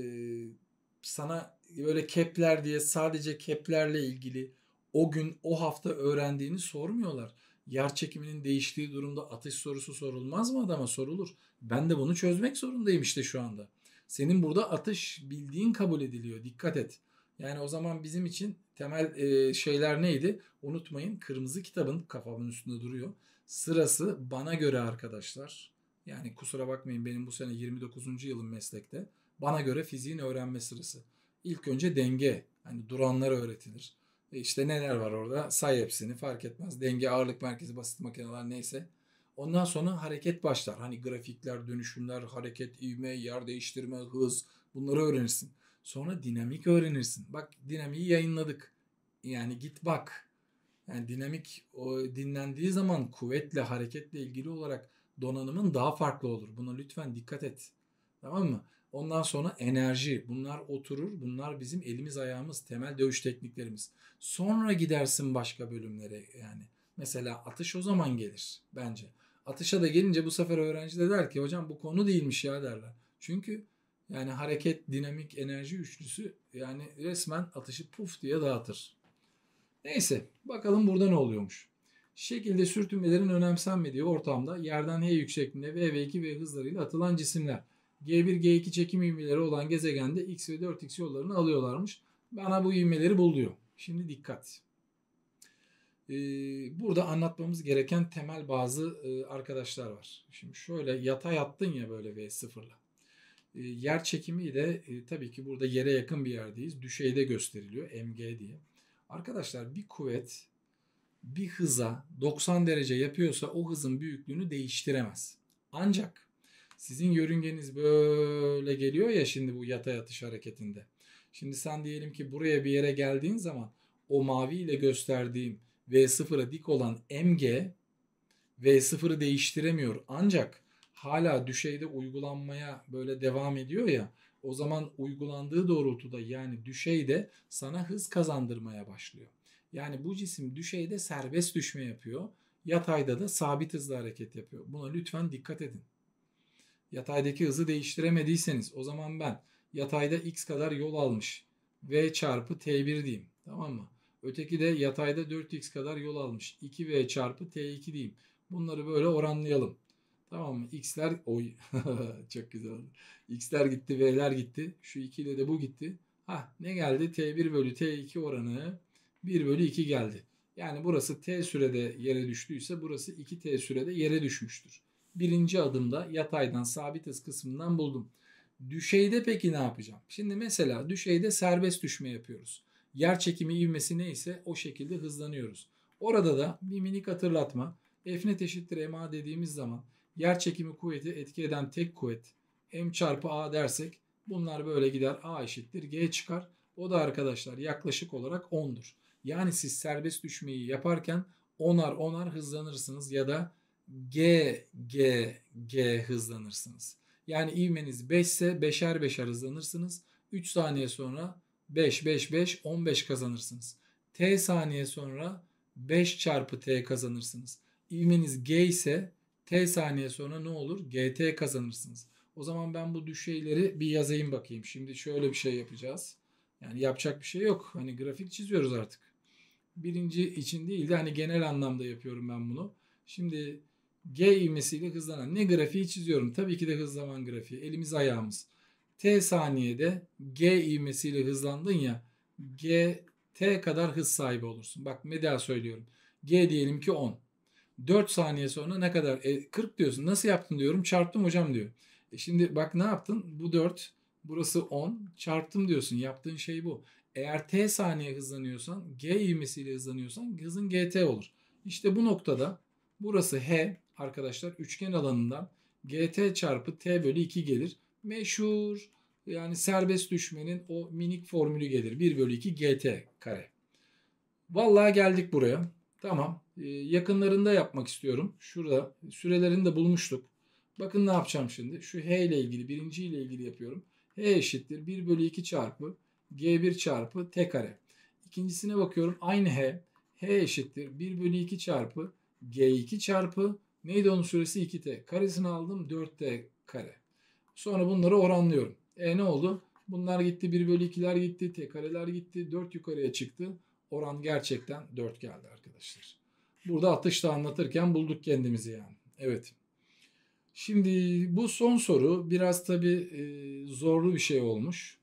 sana böyle Kepler diye sadece Kepler'le ilgili o gün o hafta öğrendiğini sormuyorlar. Yer çekiminin değiştiği durumda atış sorusu sorulmaz mı adama? Sorulur. Ben de bunu çözmek zorundayım işte şu anda. Senin burada atış bildiğin kabul ediliyor. Dikkat et. Yani o zaman bizim için temel e, şeyler neydi? Unutmayın, kırmızı kitabın kafamın üstünde duruyor. Sırası bana göre arkadaşlar. Yani kusura bakmayın, benim bu sene yirmi dokuzuncu yılım meslekte. bana göre fiziğin öğrenme sırası. İlk önce denge, hani duranlara öğretilir. E işte neler var orada? Say hepsini, fark etmez. Denge, ağırlık merkezi, basit makineler neyse. Ondan sonra hareket başlar. Hani grafikler, dönüşümler, hareket, ivme, yer değiştirme, hız, bunları öğrenirsin. Sonra dinamik öğrenirsin. Bak, dinamiği yayınladık. Yani git bak. Yani dinamik o, dinlendiği zaman kuvvetle, hareketle ilgili olarak donanımın daha farklı olur. Buna lütfen dikkat et. Tamam mı? Ondan sonra enerji. Bunlar oturur. Bunlar bizim elimiz ayağımız. Temel dövüş tekniklerimiz. Sonra gidersin başka bölümlere yani. Mesela atış o zaman gelir bence. Atışa da gelince bu sefer öğrenci de der ki hocam bu konu değilmiş ya derler. Çünkü yani hareket, dinamik, enerji üçlüsü yani resmen atışı puf diye dağıtır. Neyse, bakalım burada ne oluyormuş. Şekilde sürtünmelerin önemsenmediği ortamda yerden H yüksekliğinde V ve iki V hızlarıyla atılan cisimler G bir G iki çekim ivmeleri olan gezegende X ve dört X yollarını alıyorlarmış. Bana bu ivmeleri bul diyor. Şimdi dikkat. Ee, burada anlatmamız gereken temel bazı e, arkadaşlar var. Şimdi şöyle yatay attın ya böyle V sıfırla. E, yer çekimi de e, tabii ki burada yere yakın bir yerdeyiz. Düşeyde gösteriliyor M G diye. Arkadaşlar bir kuvvet bir hıza doksan derece yapıyorsa o hızın büyüklüğünü değiştiremez. Ancak sizin yörüngeniz böyle geliyor ya şimdi bu yatay atış hareketinde. Şimdi sen diyelim ki buraya bir yere geldiğin zaman o mavi ile gösterdiğim V sıfıra dik olan M G V sıfırı değiştiremiyor. Ancak hala düşeyde uygulanmaya böyle devam ediyor ya. O zaman uygulandığı doğrultuda yani düşeyde sana hız kazandırmaya başlıyor. Yani bu cisim düşeyde serbest düşme yapıyor. Yatayda da sabit hızla hareket yapıyor. Buna lütfen dikkat edin. Yataydaki hızı değiştiremediyseniz o zaman ben yatayda X kadar yol almış. V çarpı T bir diyeyim. Tamam mı? Öteki de yatayda dört X kadar yol almış. iki V çarpı T iki diyeyim. Bunları böyle oranlayalım. Tamam mı? X'ler oy. Çok güzel oldu. X'ler gitti, V'ler gitti. Şu iki ile de bu gitti. Ha, ne geldi? T bir bölü T iki oranı bir bölü iki geldi. Yani burası T sürede yere düştüyse burası iki T sürede yere düşmüştür. Birinci adımda yataydan sabit hız kısmından buldum. Düşeyde peki ne yapacağım? Şimdi mesela düşeyde serbest düşme yapıyoruz. Yer çekimi ivmesi neyse o şekilde hızlanıyoruz. Orada da bir minik hatırlatma. F net eşittir M A dediğimiz zaman yer çekimi kuvveti etki eden tek kuvvet M çarpı A dersek bunlar böyle gider. A eşittir G çıkar. O da arkadaşlar yaklaşık olarak on'dur. Yani siz serbest düşmeyi yaparken onar onar hızlanırsınız ya da G, G, G hızlanırsınız. Yani ivmeniz beş ise beşer beşer hızlanırsınız. üç saniye sonra beş, beş, beş, on beş kazanırsınız. T saniye sonra beş çarpı T kazanırsınız. İvmeniz G ise T saniye sonra ne olur? G T kazanırsınız. O zaman ben bu düşeyleri bir yazayım bakayım. Şimdi şöyle bir şey yapacağız. Yani yapacak bir şey yok. Hani grafik çiziyoruz artık. Birinci için değil de hani genel anlamda yapıyorum ben bunu. Şimdi G ivmesiyle hızlanan ne grafiği çiziyorum? Tabii ki de hızlanan grafiği. Elimiz ayağımız. T saniyede G ivmesiyle hızlandın ya G T kadar hız sahibi olursun. Bak ne daha söylüyorum. G diyelim ki on. dört saniye sonra ne kadar? E, kırk diyorsun. Nasıl yaptın diyorum. Çarptım hocam diyor. E şimdi bak ne yaptın? Bu dört. Burası on. Çarptım diyorsun. Yaptığın şey bu. Eğer T saniye hızlanıyorsan G ivmesiyle hızlanıyorsan hızın G T olur. İşte bu noktada burası H arkadaşlar üçgen alanından G T çarpı T bölü iki gelir. Meşhur yani serbest düşmenin o minik formülü gelir. bir bölü iki G T kare. Vallahi geldik buraya. Tamam. Ee, yakınlarında yapmak istiyorum. Şurada sürelerini de bulmuştuk. Bakın ne yapacağım şimdi. Şu H ile ilgili birinci ile ilgili yapıyorum. H eşittir bir bölü iki çarpı G bir çarpı T kare. İkincisine bakıyorum. Aynı H. H eşittir bir bölü iki çarpı G iki çarpı neydi onun süresi iki T. Karesini aldım dört T kare. Sonra bunları oranlıyorum. E ne oldu? Bunlar gitti. bir bölü ikiler gitti. T kareler gitti. dört yukarıya çıktı. Oran gerçekten dört geldi arkadaşlar. Burada atışta anlatırken bulduk kendimizi yani. Evet. Şimdi bu son soru biraz tabii zorlu bir şey olmuş.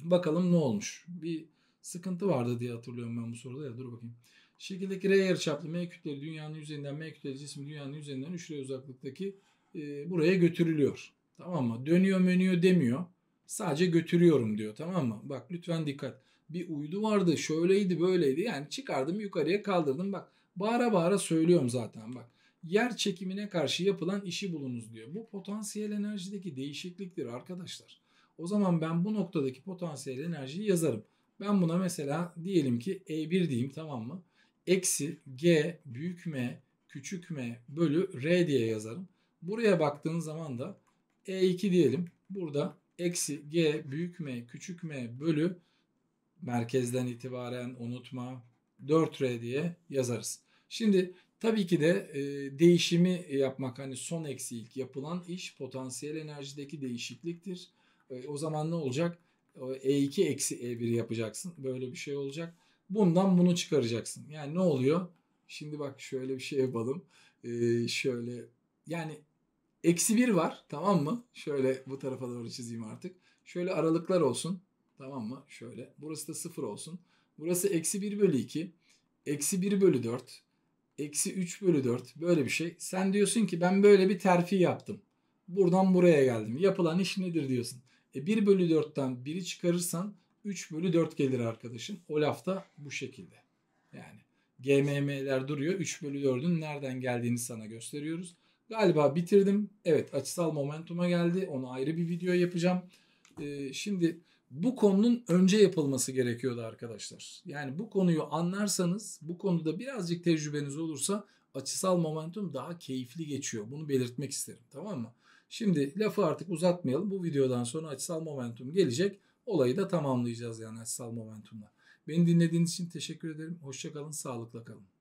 Bakalım ne olmuş? Bir sıkıntı vardı diye hatırlıyorum ben bu soruda ya. Dur bakayım. Şekildeki R yarıçaplı M kütleri dünyanın yüzeyinden M kütleli cismi dünyanın yüzeyinden üç L uzaklıktaki e, buraya götürülüyor. Tamam mı? Dönüyor, mönüyor demiyor. Sadece götürüyorum diyor, tamam mı? Bak lütfen dikkat. Bir uydu vardı, şöyleydi, böyleydi. Yani çıkardım, yukarıya kaldırdım. Bak bağıra bağıra söylüyorum zaten bak. Yer çekimine karşı yapılan işi bulunuz diyor. Bu potansiyel enerjideki değişikliktir arkadaşlar. O zaman ben bu noktadaki potansiyel enerjiyi yazarım. Ben buna mesela diyelim ki E bir diyeyim, tamam mı? Eksi G büyük M küçük M bölü R diye yazarım. Buraya baktığın zaman da E iki diyelim. Burada eksi G büyük M küçük M bölü merkezden itibaren unutma dört R diye yazarız. Şimdi tabii ki de e, değişimi yapmak, hani son eksi ilk yapılan iş potansiyel enerjideki değişikliktir. E, o zaman ne olacak? E iki eksi E bir yapacaksın. Böyle bir şey olacak. Bundan bunu çıkaracaksın. Yani ne oluyor? Şimdi bak şöyle bir şey yapalım. E, şöyle yani eksi bir var, tamam mı? Şöyle bu tarafa doğru çizeyim artık. Şöyle aralıklar olsun. Tamam mı? Şöyle. Burası da sıfır olsun. Burası eksi bir bölü iki. Eksi bir bölü dört. Eksi üç bölü dört. Böyle bir şey. Sen diyorsun ki ben böyle bir terfi yaptım. Buradan buraya geldim. Yapılan iş nedir diyorsun. E bir bölü dörtten biri çıkarırsan üç bölü dört gelir arkadaşın. O lafta bu şekilde. Yani G M M'ler duruyor. üç bölü dördün nereden geldiğini sana gösteriyoruz. Galiba bitirdim. Evet, açısal momentuma geldi. Onu ayrı bir video yapacağım. Ee, şimdi bu konunun önce yapılması gerekiyordu arkadaşlar. Yani bu konuyu anlarsanız, bu konuda birazcık tecrübeniz olursa açısal momentum daha keyifli geçiyor. Bunu belirtmek isterim, tamam mı? Şimdi lafı artık uzatmayalım. Bu videodan sonra açısal momentum gelecek. Olayı da tamamlayacağız yani açısal momentumla. Beni dinlediğiniz için teşekkür ederim. Hoşça kalın, sağlıkla kalın.